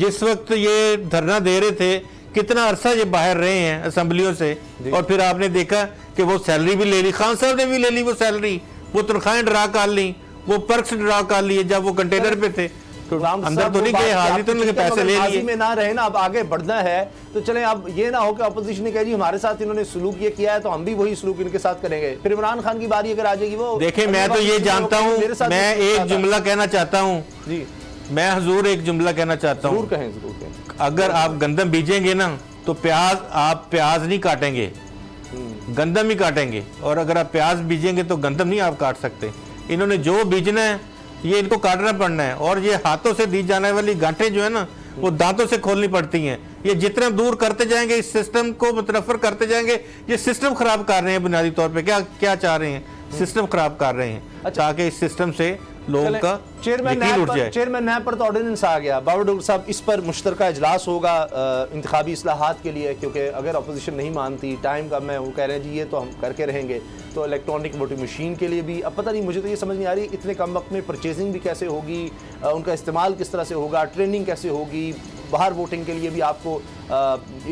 जिस वक्त ये धरना दे रहे थे, कितना अरसा ये बाहर रहे हैं असम्बलियों से, और फिर आपने देखा कि वो सैलरी भी ले ली, खान साहब ने भी ले ली वो सैलरी, वो तनख्वाहें ड्रा कर ली, वो पर्क्स ड्रा कर लिए जब वो कंटेनर पे थे, तो अंदर तो नहीं गए, हाजिर तो उनके पैसे ले लिए। में ना रहे ना, अब आगे बढ़ना है तो चले, अब ये ना हो कि अपोजिशन ने कहा जी हमारे साथ इन्होंने सलूक ये किया है तो हम भी वही सलूक इनके साथ करेंगे, फिर इमरान खान की बारी अगर आ जाएगी वो देखे। मैं तो ये जानता हूँ, मैं एक जुमला कहना चाहता हूँ जी, मैं हजूर एक जुमला कहना चाहता हूँ, अगर आप गंदम बीजेंगे ना तो प्याज आप प्याज नहीं काटेंगे, गंदम ही काटेंगे, और अगर आप प्याज बीजेंगे तो गंदम नहीं आप काट सकते। इन्होंने जो बीजना है ये इनको काटना पड़ना है, और ये हाथों से दी जाने वाली गांठें जो है ना वो दांतों से खोलनी पड़ती हैं। ये जितना दूर करते जाएंगे, इस सिस्टम को मुतनफर करते जाएंगे, ये सिस्टम खराब कर रहे हैं बुनियादी तौर पर। क्या क्या चाह रहे हैं? सिस्टम खराब कर रहे हैं ताकि इस सिस्टम से लोगों का चेयरमैन नैब चेयरमैन नैब पर तो ऑर्डिनेंस आ गया। बाबर डोगर साहब, इस पर मुश्तरका इजलास होगा इंतखाबी इस्लाहात के लिए, क्योंकि अगर अपोजिशन नहीं मानती टाइम का, मैं वो कह रहे हैं जी ये तो हम करके रहेंगे, तो इलेक्ट्रॉनिक वोटिंग मशीन के लिए भी। अब पता नहीं, मुझे तो ये समझ नहीं आ रही इतने कम वक्त में परचेजिंग भी कैसे होगी, उनका इस्तेमाल किस तरह से होगा, ट्रेनिंग कैसे होगी, बाहर वोटिंग के लिए भी आपको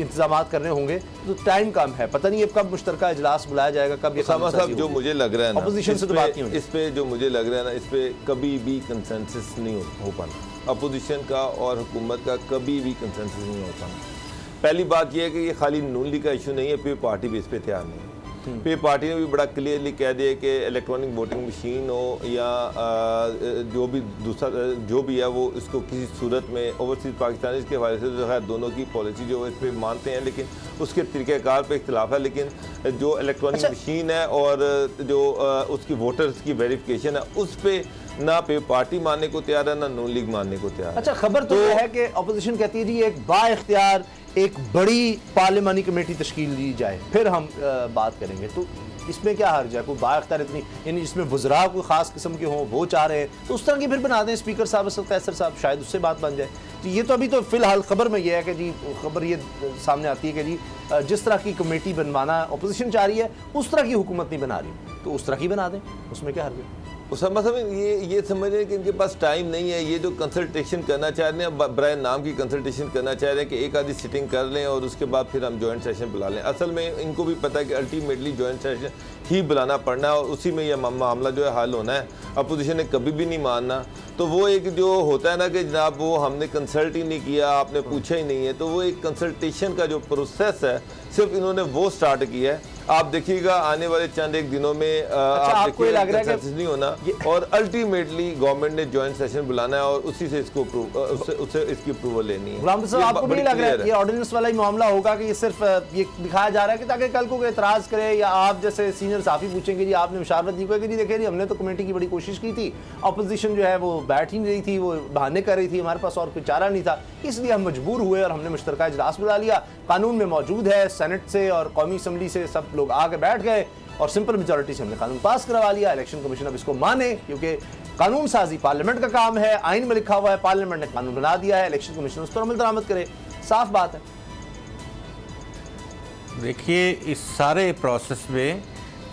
इंतजाम करने होंगे, तो टाइम कम है। पता नहीं अब कब मुश्तरका इजलास बुलाया जाएगा, कब ये सब। जो मुझे लग रहा है अपोजिशन से तो बात नहीं, इस पर जो मुझे लग रहा है ना, इस पर कभी भी कंसेंसस नहीं हो पाना, अपोजिशन का और हुकूमत का कभी भी कंसेंसस नहीं हो पाना। पहली बात यह है कि ये खाली नून लीग का इशू नहीं है, पीपल्स पार्टी भी इस पर तैयार नहीं है। पीपल्स पार्टी ने भी बड़ा क्लियरली कह दिया कि इलेक्ट्रॉनिक वोटिंग मशीन हो या जो भी दूसरा जो भी है वो इसको किसी सूरत में ओवरसीज पाकिस्तान इसके हवाले से जो है दोनों की पॉलिसी जो है इस पर मानते हैं, लेकिन उसके तरीक़ेकार पर इख्तलाफ है। लेकिन जो इलेक्ट्रॉनिक मशीन है और जो उसकी वोटर्स की वेरीफिकेशन है उस पर ना पे पार्टी मानने को तैयार है, ना नून लीग मानने को तैयार है। अच्छा, खबर तो यह है कि अपोजिशन कहती है जी एक बाइख्तियार एक बड़ी पार्लिमानी कमेटी तश्कील दी जाए, फिर हम आ, बात करेंगे। तो इसमें क्या हर्ज है? कोई बाइख्तियार इतनी यानी जिसमें वुज़रा कोई ख़ास किस्म के हों वो चाह रहे हैं तो उस तरह की फिर बना दें स्पीकर साहब, असद कैसर साहब, शायद उससे बात बन जाए। तो ये तो अभी तो फ़िलहाल खबर में यह है कि जी खबर ये सामने आती है कि जी जिस तरह की कमेटी बनवाना अपोजिशन चाह रही है उस तरह की हुकूमत नहीं बना रही, तो उस तरह की बना दें, उसमें क्या हर्ज है? उसमें ये ये समझ रहे हैं कि इनके पास टाइम नहीं है। ये जो कंसल्टेशन करना चाह रहे हैं बराए नाम की कंसल्टेशन करना चाह रहे हैं कि एक आधी सिटिंग कर लें और उसके बाद फिर हम जॉइंट सेशन बुला लें। असल में इनको भी पता है कि अल्टीमेटली जॉइंट सेशन ही बुलाना पड़ना है और उसी में यह मामला जो है हल होना है। अपोजिशन ने कभी भी नहीं मानना, तो वो एक जो होता है ना कि जनाब वो हमने कंसल्ट ही नहीं किया, आपने पूछा ही नहीं है, तो वो एक कंसल्टेशन का जो प्रोसेस है सिर्फ इन्होंने वो स्टार्ट किया है। आप देखिएगा आने वाले चंद एक दिनों में अच्छा, आप आपको लग रहा है नहीं होना और अल्टीमेटली गवर्नमेंट ने जॉइंट सेशन बुलाना है और उसी से इसको उससे, उससे इसकी अप्रूवल लेनी है। गुलाम साहब, आपको भी लग रहा है ये ऑर्डिनेंस वाला ही मामला होगा कि ये सिर्फ ये दिखाया जा रहा है कि ताकि कल को कोई एतराज़ करे या आप जैसे सीनियर साफी पूछेंगे जी आपने मुशावरत दी कि नहीं, देखिए जी हमने तो कमेटी की बड़ी कोशिश की थी, अपोजिशन जो है वो बैठ ही नहीं रही थी, वो बहाने कर रही थी, हमारे पास और कोई चारा नहीं था, इसलिए हम मजबूर हुए और हमने मुश्तरका इजलास बुला लिया, कानून में मौजूद है, सेनेट से और कौमी असम्बली से सब लोग आके बैठ गए और सिंपल मेजॉरिटी से हमने कानून पास करवा लिया। इलेक्शन कमीशन अब इसको माने क्योंकि कानून साजी पार्लियामेंट का काम है, आइन में लिखा हुआ है, पार्लियामेंट ने कानून बना दिया है, इलेक्शन कमीशन उस पर अमल दरामद करे, साफ बात है। देखिए इस सारे प्रोसेस में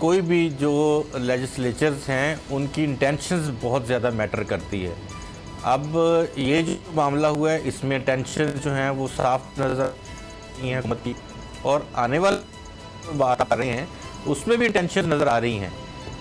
कोई भी जो लेजिस्लेचर्स हैं उनकी इंटेंशंस बहुत ज़्यादा मैटर करती है। अब ये जो मामला हुआ है इसमें टेंशन जो हैं वो साफ नजर है हुकूमत की, और आने वाले बात आ रहे हैं उसमें भी टेंशन नज़र आ रही हैं।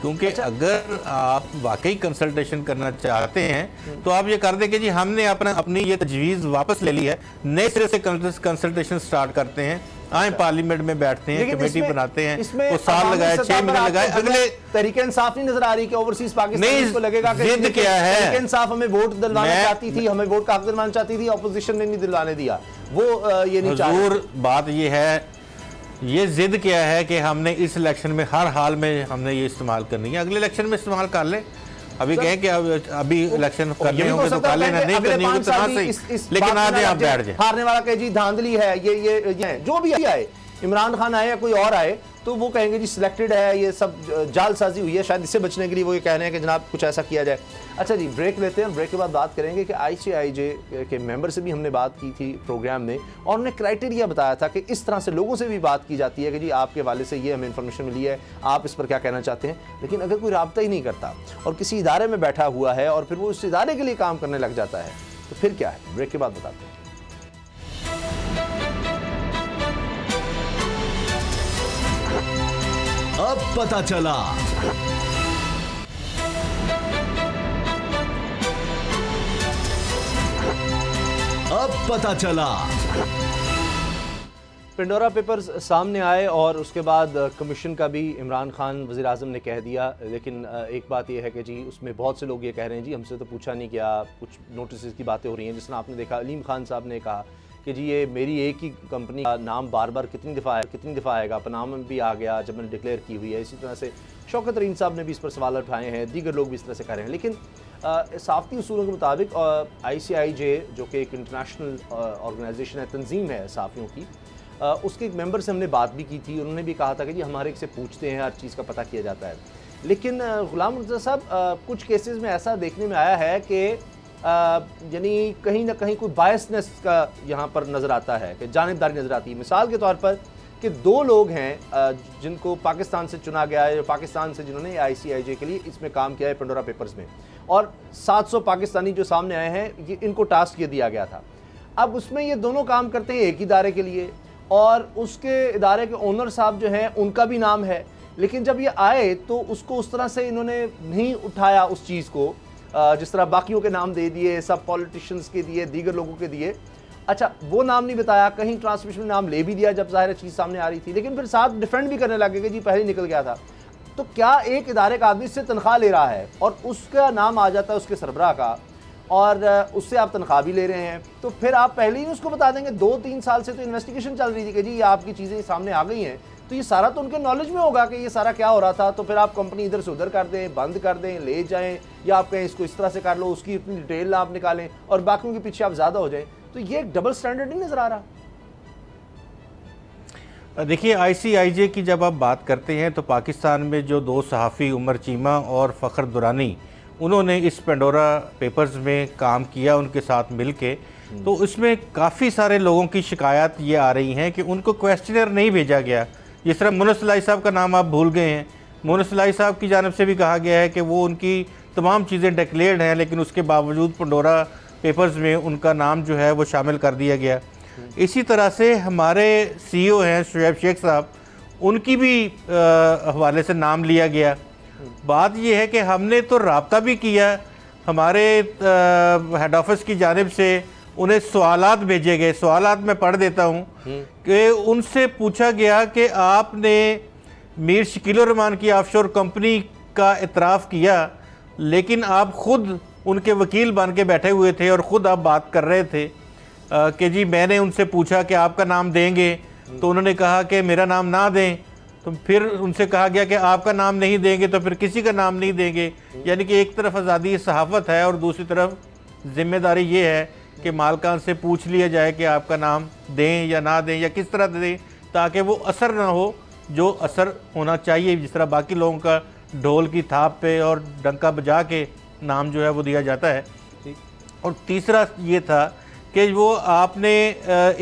क्योंकि अच्छा। अगर आप वाकई कंसल्टेशन करना चाहते हैं तो आप ये कर दें कि जी हमने अपना अपनी ये तजवीज़ वापस ले ली है, नए सिरे से कंसल्टेशन स्टार्ट करते हैं, आए पार्लियामेंट में बैठते हैं, कमेटी बनाते हैं, वो साल लगाए, छह महीने लगाए। अगले तरीके इंसाफ नहीं नजर आ रही कि ओवरसीज पाकिस्तान को लगेगा कि जिद क्या है, तरीके इंसाफ हमें वोट दिलवाना चाहती थी, हमें वोट का हक दिलवाना चाहती थी, ऑपोजिशन ने नहीं दिलवाने दिया, वो ये नहीं चाह रही। बात ये है, ये जिद क्या है कि हमने इस इलेक्शन में हर हाल में हमने ये इस्तेमाल करनी है, अगले इलेक्शन में इस्तेमाल कर ले। अभी कहें कि अभी इलेक्शन करने होंगे तो काले ना नहीं करने होंगे तो ना सही, लेकिन आधे आप बैठ जाए। हारने वाला कहे जी धांधली है, ये ये ये जो भी आए, इमरान खान आए या कोई और आए, तो वो कहेंगे जी सिलेक्टेड है, ये सब जालसाजी हुई है। शायद इससे बचने के लिए वो ये कह रहे हैं कि जनाब कुछ ऐसा किया जाए। अच्छा जी, ब्रेक लेते हैं, ब्रेक के बाद बात करेंगे कि आई सी आई जे के मेंबर से भी हमने बात की थी प्रोग्राम में, और उन्होंने क्राइटेरिया बताया था कि इस तरह से लोगों से भी बात की जाती है कि जी आपके वाले से ये हमें इन्फॉर्मेशन मिली है, आप इस पर क्या कहना चाहते हैं। लेकिन अगर कोई रब्ता ही नहीं करता और किसी इदारे में बैठा हुआ है और फिर वो उस इदारे के लिए काम करने लग जाता है तो फिर क्या है, ब्रेक के बाद बताते हैं। अब पता चला। अब पता चला। पेंडोरा पेपर्स सामने आए और उसके बाद कमीशन का भी इमरान खान वज़ीर आज़म ने कह दिया, लेकिन एक बात यह है कि जी उसमें बहुत से लोग ये कह रहे हैं जी हमसे तो पूछा नहीं गया, कुछ नोटिस की बातें हो रही हैं। जिसने आपने देखा अलीम खान साहब ने कहा कि जी ये मेरी एक ही कंपनी का नाम बार बार कितनी दफ़ा आया कितनी दफ़ा आएगा, पनामा भी आ गया जब मैंने डिक्लेयर की हुई है। इसी तरह से शौकत रीन साहब ने भी इस पर सवाल उठाए हैं, दीगर लोग भी इस तरह से कह रहे हैं। लेकिन साफ़ती उसूलों के मुताबिक आई सी आई जे जो कि एक इंटरनेशनल ऑर्गेनाइजेशन है, तंजीम है साफ़ियों की, आ, उसके एक मेंबर से हमने बात भी की थी, उन्होंने भी कहा था कि जी हमारे से पूछते हैं, हर चीज़ का पता किया जाता है। लेकिन गुलाम रज़ा साहब कुछ केसेस में ऐसा देखने में आया है कि यानी कहीं ना कहीं कोई बायसनेस का यहाँ पर नज़र आता है कि जानिबदारी नज़र आती है। मिसाल के तौर पर कि दो लोग हैं जिनको पाकिस्तान से चुना गया है, पाकिस्तान से जिन्होंने आईसीआईजे के लिए इसमें काम किया है पेंडोरा पेपर्स में, और सात सौ पाकिस्तानी जो सामने आए हैं ये इनको टास्क ये दिया गया था। अब उसमें ये दोनों काम करते हैं एक ही इदारे के लिए, और उसके इदारे के ओनर साहब जो हैं उनका भी नाम है, लेकिन जब ये आए तो उसको उस तरह से इन्होंने नहीं उठाया उस चीज़ को, जिस तरह बाकियों के नाम दे दिए, सब पॉलिटिशियंस के दिए, दीगर लोगों के दिए। अच्छा, वो नाम नहीं बताया, कहीं ट्रांसमिशन में नाम ले भी दिया जब जाहिर चीज़ सामने आ रही थी, लेकिन फिर साथ डिफेंड भी करने लगे कि जी पहले निकल गया था। तो क्या एक इदारे का आदमी इससे तनख्वाह ले रहा है और उसका नाम आ जाता है उसके सरबराह का, और उससे आप तनख्वाह भी ले रहे हैं, तो फिर आप पहले ही उसको बता देंगे। दो तीन साल से तो इन्वेस्टिगेशन चल रही थी कि जी ये आपकी चीज़ें सामने आ गई हैं, तो ये सारा तो उनके नॉलेज में होगा कि ये सारा क्या हो रहा था। तो फिर आप कंपनी इधर से उधर कर दें, बंद कर दें, ले जाएं, या आप कहें इसको इस तरह से कर लो, उसकी इतनी डिटेल आप निकालें और बाकियों के पीछे आप ज़्यादा हो जाएं, तो ये एक डबल स्टैंडर्ड नहीं नज़र आ रहा। देखिए, आईसीआईजे की जब आप बात करते हैं तो पाकिस्तान में जो दो सहाफ़ी उमर चीमा और फ़ख्र दुरानी, उन्होंने इस पेंडोरा पेपर्स में काम किया उनके साथ मिल के, तो इसमें काफ़ी सारे लोगों की शिकायत ये आ रही हैं कि उनको क्वेश्चनर नहीं भेजा गया। जिस तरह मुनसलाई साहब का नाम आप भूल गए हैं, मुनसलाई साहब की जानिब से भी कहा गया है कि वो उनकी तमाम चीज़ें डिक्लेयर्ड हैं, लेकिन उसके बावजूद पेंडोरा पेपर्स में उनका नाम जो है वो शामिल कर दिया गया। इसी तरह से हमारे सीईओ हैं शुएब शेख साहब, उनकी भी हवाले से नाम लिया गया। बात यह है कि हमने तो रब्ता भी किया, हमारे हेड ऑफिस की जानिब से उन्हें सवालात भेजे गए, सवालात मैं पढ़ देता हूँ कि उनसे पूछा गया कि आपने मीर शकील-उर-रहमान की ऑफशोर कंपनी का इतराफ़ किया, लेकिन आप ख़ुद उनके वकील बन के बैठे हुए थे और ख़ुद आप बात कर रहे थे कि जी मैंने उनसे पूछा कि आपका नाम देंगे, तो उन्होंने कहा कि मेरा नाम ना दें, तो फिर उनसे कहा गया कि आपका नाम नहीं देंगे तो फिर किसी का नाम नहीं देंगे। यानी कि एक तरफ आज़ादी सहाफ़त है और दूसरी तरफ ज़िम्मेदारी ये है कि मालकान से पूछ लिया जाए कि आपका नाम दें या ना दें या किस तरह दें, ताकि वो असर ना हो जो असर होना चाहिए, जिस तरह बाकी लोगों का ढोल की थाप पे और डंका बजा के नाम जो है वो दिया जाता है। और तीसरा ये था कि वो आपने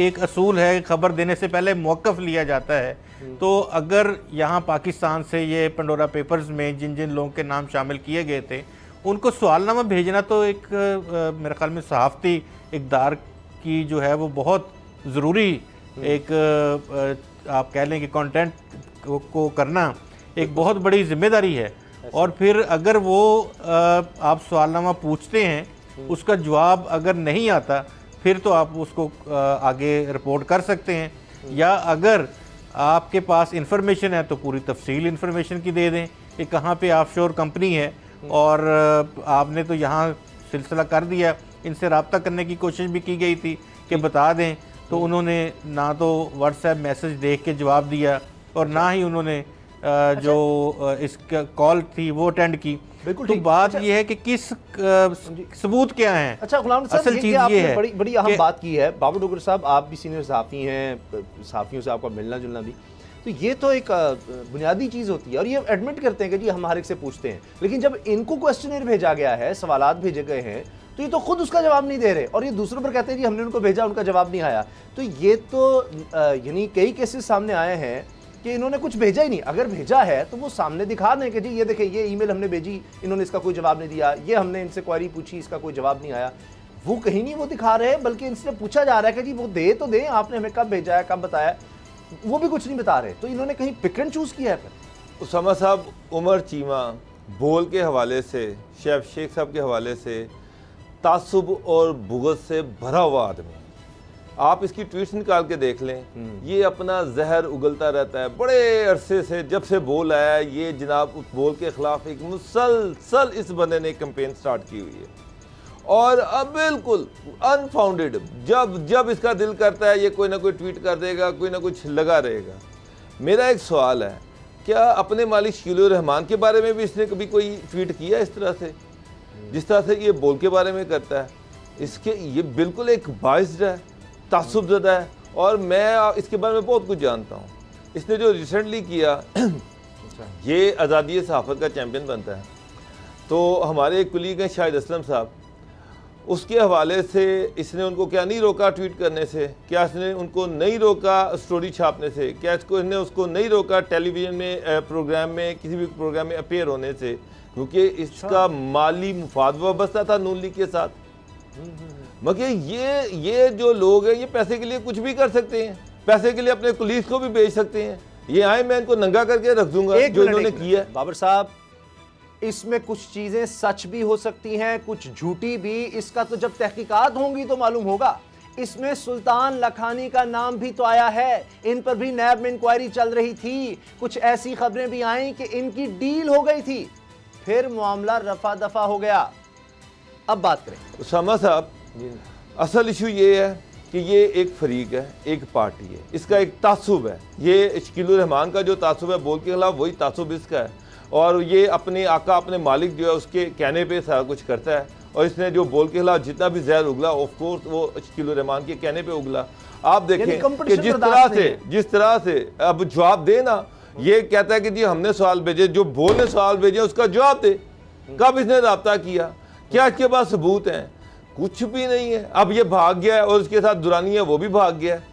एक असूल है, ख़बर देने से पहले मौक़िफ़ लिया जाता है, तो अगर यहाँ पाकिस्तान से ये पेंडोरा पेपर्स में जिन जिन लोगों के नाम शामिल किए गए थे उनको सवालनामा भेजना तो एक मेरे ख्याल में सहाफ़ती इक़दार की जो है वो बहुत ज़रूरी एक आप कह लें कि कंटेंट को करना एक बहुत बड़ी ज़िम्मेदारी है। और फिर अगर वो आप सवालनामा पूछते हैं उसका जवाब अगर नहीं आता फिर तो आप उसको आगे रिपोर्ट कर सकते हैं, या अगर आपके पास इंफॉर्मेशन है तो पूरी तफसील इंफॉर्मेशन की दे दें कि कहाँ पे ऑफशोर कंपनी है और आपने तो यहाँ सिलसिला कर दिया। इनसे रब्ता करने की कोशिश भी की गई थी कि बता दें, तो उन्होंने ना तो व्हाट्सएप मैसेज देख के जवाब दिया और ना ही उन्होंने जो इसका कॉल थी वो अटेंड की। बिल्कुल, तो बात अच्छा, ये है कि किस सबूत क्या हैं। अच्छा गुलाम साहब, असल चीज़ ये है, बड़ी बड़ी अहम बात की है। बाबर डोगर साहब, आप भी सीनियर सहाफ़ी हैं, सहाफ़ियों से आपका मिलना जुलना भी, तो ये तो एक बुनियादी चीज़ होती है और ये एडमिट करते हैं कि जी हम हर एक से पूछते हैं, लेकिन जब इनको क्वेश्चनर भेजा गया है, सवालात भेजे गए हैं, तो ये तो खुद उसका जवाब नहीं दे रहे और ये दूसरों पर कहते हैं जी हमने उनको भेजा, उनका जवाब नहीं आया। तो ये तो यानी कई केसेस सामने आए हैं कि इन्होंने कुछ भेजा ही नहीं। अगर भेजा है तो वो सामने दिखा दें कि जी ये देखें, ये ईमेल हमने भेजी, इन्होंने इसका कोई जवाब नहीं दिया, ये हमने इनसे क्वारी पूछी, इसका कोई जवाब नहीं आया। वो कहीं नहीं वो दिखा रहे, बल्कि इनसे पूछा जा रहा है कि जी वो दे तो दें, आपने हमें कब भेजा है, कब बताया, वो भी कुछ नहीं बता रहे। तो इन्होंने कहीं पिक एंड चूज़ किया है। उसामा साहब, उमर चीमा बोल के हवाले से, शेफ शेख साहब के हवाले से तासुब और बुग़्ज़ से भरा हुआ आदमी, आप इसकी ट्वीट निकाल के देख लें, ये अपना जहर उगलता रहता है बड़े अरसे से। जब से बोल आया ये जनाब बोल के ख़िलाफ़ एक मुसलसल इस बंदे ने कैंपेन स्टार्ट की हुई है और अब बिल्कुल अनफाउंडेड, जब जब इसका दिल करता है ये कोई ना कोई ट्वीट कर देगा, कोई ना कुछ लगा रहेगा। मेरा एक सवाल है, क्या अपने मालिक शकील-उर-रहमान के बारे में भी इसने कभी कोई ट्वीट किया इस तरह से, जिस तरह से ये बोल के बारे में करता है? इसके ये बिल्कुल एक बाइस्ड है, तासुबज़दा है और मैं इसके बारे में बहुत कुछ जानता हूँ। इसने जो रिसेंटली किया, ये आज़ादी सहाफ़त का चैम्पियन बनता है। तो हमारे एक कुलीग हैं शाहिद असलम साहब, उसके हवाले से इसने उनको क्या नहीं रोका ट्वीट करने से, क्या इसने उनको नहीं रोका स्टोरी छापने से, क्या इसको इसने उसको नहीं रोका टेलीविज़न में प्रोग्राम में, किसी भी प्रोग्राम में अपेयर होने से, क्योंकि इसका माली मुफाद वाबस्ता था नून लीग के साथ। मगर ये ये जो लोग हैं ये पैसे के लिए कुछ भी कर सकते हैं, पैसे के लिए अपने पुलिस को भी बेच सकते हैं। ये आए मैं इनको नंगा करके रख दूंगा जो इन्होंने किया। बाबर साहब, इसमें कुछ चीज़ें सच भी हो सकती हैं, कुछ झूठी भी, इसका तो जब तहकीकात होंगी तो मालूम होगा। इसमें सुल्तान लखानी का नाम भी तो आया है, इन पर भी नैब में इंक्वायरी चल रही थी, कुछ ऐसी खबरें भी आई कि इनकी डील हो गई थी, फिर मामला रफा दफा हो गया। अब बात करें उसामा साहब, असल इशू ये है कि ये एक फरीक है, एक पार्टी है, इसका एक तासुब है। ये शकील-उर-रहमान का जो तासुब है बोल के खिलाफ, वही तासुब इसका है और ये अपने आका, अपने मालिक जो है उसके कहने पे सारा कुछ करता है। और इसने जो बोल के खिलाफ जितना भी जहर उगला, ऑफ कोर्स वो शकील-उर-रहमान के कहने पे उगला। आप देखें कि जिस तरह से जिस तरह से अब जवाब दे ना, ये कहता है कि जी हमने सवाल भेजे, जो बोले सवाल भेजे उसका जवाब दे। कब इसने रब्ता किया, क्या इसके पास सबूत हैं? कुछ भी नहीं है। अब ये भाग गया है और उसके साथ दुरानी है, वो भी भाग गया है।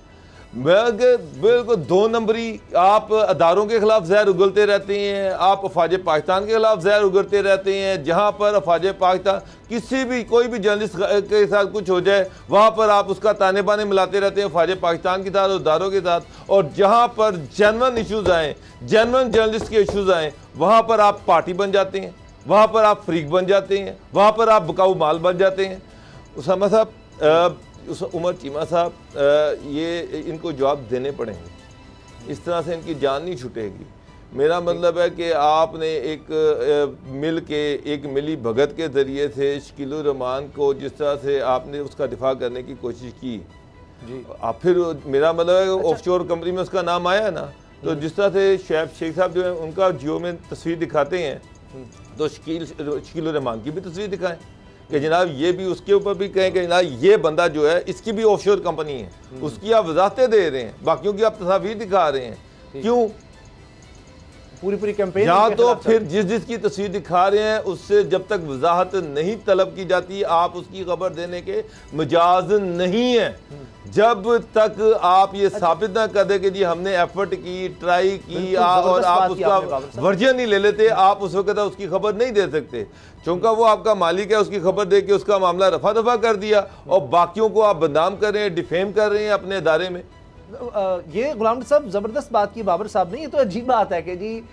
बिल्कुल दो नंबरी, आप अदारों के खिलाफ जहर उगलते रहते हैं, आप अफवाज पाकिस्तान के खिलाफ जहर उगलते रहते हैं। जहाँ पर अफवाज पाकिस्तान किसी भी कोई भी जर्नलिस्ट के साथ कुछ हो जाए वहाँ पर आप उसका ताने बाने मिलाते रहते हैं अफवाज पाकिस्तान के साथ और अदारों के साथ। और जहाँ पर जेनवन इशूज़ आएँ, जेनवन जर्नलिस्ट के इशूज़ आएँ, वहाँ पर आप पार्टी बन जाते हैं, वहाँ पर आप फ्रीक बन जाते हैं, वहाँ पर आप बकाऊ माल बन जाते हैं। उसामा साहब, उमर चीमा साहब, ये इनको जवाब देने पड़ेंगे, इस तरह से इनकी जान नहीं छूटेगी। मेरा मतलब है कि आपने एक मिल के, एक मिली भगत के ज़रिए से शकील-उर-रहमान को जिस तरह से आपने उसका दिफा करने की कोशिश की जी, आप फिर मेरा मतलब है अच्छा। ऑफशोर कंपनी में उसका नाम आया ना, तो जिस तरह से शैब शेख साहब जो है उनका जियो में तस्वीर दिखाते हैं, तो शकील शकील-उर-रहमान की भी तस्वीर दिखाएँ कि जनाब ये भी, उसके ऊपर भी कहें कि जनाब ये बंदा जो है इसकी भी ऑफशोर कंपनी है, उसकी आप वजाहतें दे रहे हैं, बाकियों की आप तस्वीर दिखा रहे हैं। क्यों पूरी पूरी कैंपेन? या तो फिर जिस जिस की तस्वीर दिखा रहे हैं उससे जब तक वजाहत नहीं तलब की जाती आप उसकी खबर देने के मजाज नहीं हैं। जब तक आप ये साबित ना कर दे कि जी हमने एफर्ट की, ट्राई की और आप उसका वर्जन ही ले लेते, आप उस वक्त उसकी खबर नहीं दे सकते। चूँकि वो आपका मालिक है, उसकी खबर दे के उसका मामला रफा दफा कर दिया और बाकियों को आप बदनाम कर रहे हैं, डिफेम कर रहे हैं अपने अदारे में। ये गुलाम साहब ज़बरदस्त बात की बाबर साहब ने, ये तो अजीब बात है कि जी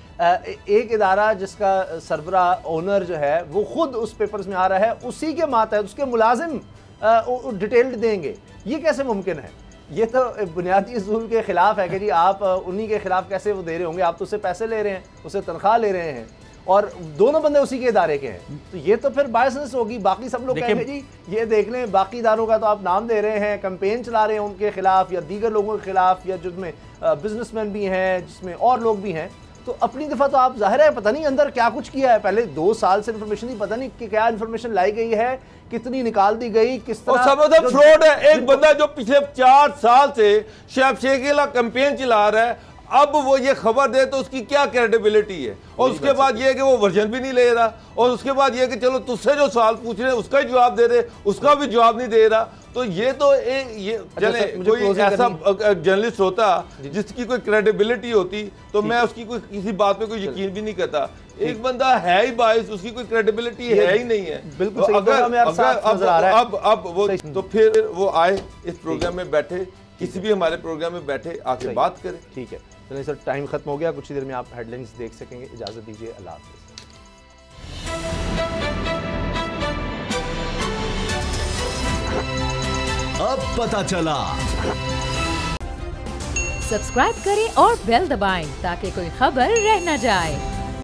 एक इदारा जिसका सरबरा ओनर जो है वो खुद उस पेपर्स में आ रहा है, उसी के मातहत उसके मुलाजिम डिटेल्ड देंगे, ये कैसे मुमकिन है? ये तो बुनियादी असूल के ख़िलाफ़ है कि जी आप उन्हीं के ख़िलाफ़ कैसे वो दे रहे होंगे, आप तो उससे पैसे ले रहे हैं, उससे तनख्वाह ले रहे हैं और दोनों बंदे उसी के इदारे के हैं, तो ये तो फिर बायसनेस होगी। बाकी सब लोग कहेंगे जी ये देख लें, बाकी इदारों का तो आप नाम दे रहे हैं, कैंपेन चला रहे हैं उनके खिलाफ या दीगर लोगों के खिलाफ या जिसमें बिजनेसमैन भी हैं, जिसमें और लोग भी हैं, तो अपनी दफ़ा तो आप जाहिर है पता नहीं अंदर क्या कुछ किया है, पहले दो साल से इन्फॉर्मेशन ही पता नहीं कि क्या इन्फॉर्मेशन लाई गई है, कितनी निकाल दी गई, किस तरह सब फ्रॉड है। एक बंदा जो पिछले चार साल से शेफ शेखला कैंपेन चला रहा है, अब वो ये खबर दे तो उसकी क्या क्रेडिबिलिटी है? और उसके बाद ये कि वो वर्जन भी नहीं ले रहा, और उसके बाद ये कि चलो तुझसे जो सवाल पूछ रहे हैं उसका ही जवाब दे रहे, उसका भी जवाब नहीं दे रहा, तो ये तो ए, ये चले कोई ऐसा जर्नलिस्ट होता जिसकी कोई क्रेडिबिलिटी होती तो मैं उसकी कोई किसी बात पे कोई यकीन भी नहीं करता। एक बंदा है ही बाइस, उसकी कोई क्रेडिबिलिटी है ही नहीं है, बिल्कुल। अगर अब अब वो तो फिर वो आए इस प्रोग्राम में बैठे, किसी भी हमारे प्रोग्राम में बैठे आके बात करें। ठीक है चलिए सर, टाइम खत्म हो गया, कुछ ही देर में आप हेडलाइंस देख सकेंगे, इजाजत दीजिए, अल्लाह हाफिज़। अब पता चला, सब्सक्राइब करें और बेल दबाएं ताकि कोई खबर रह न जाए।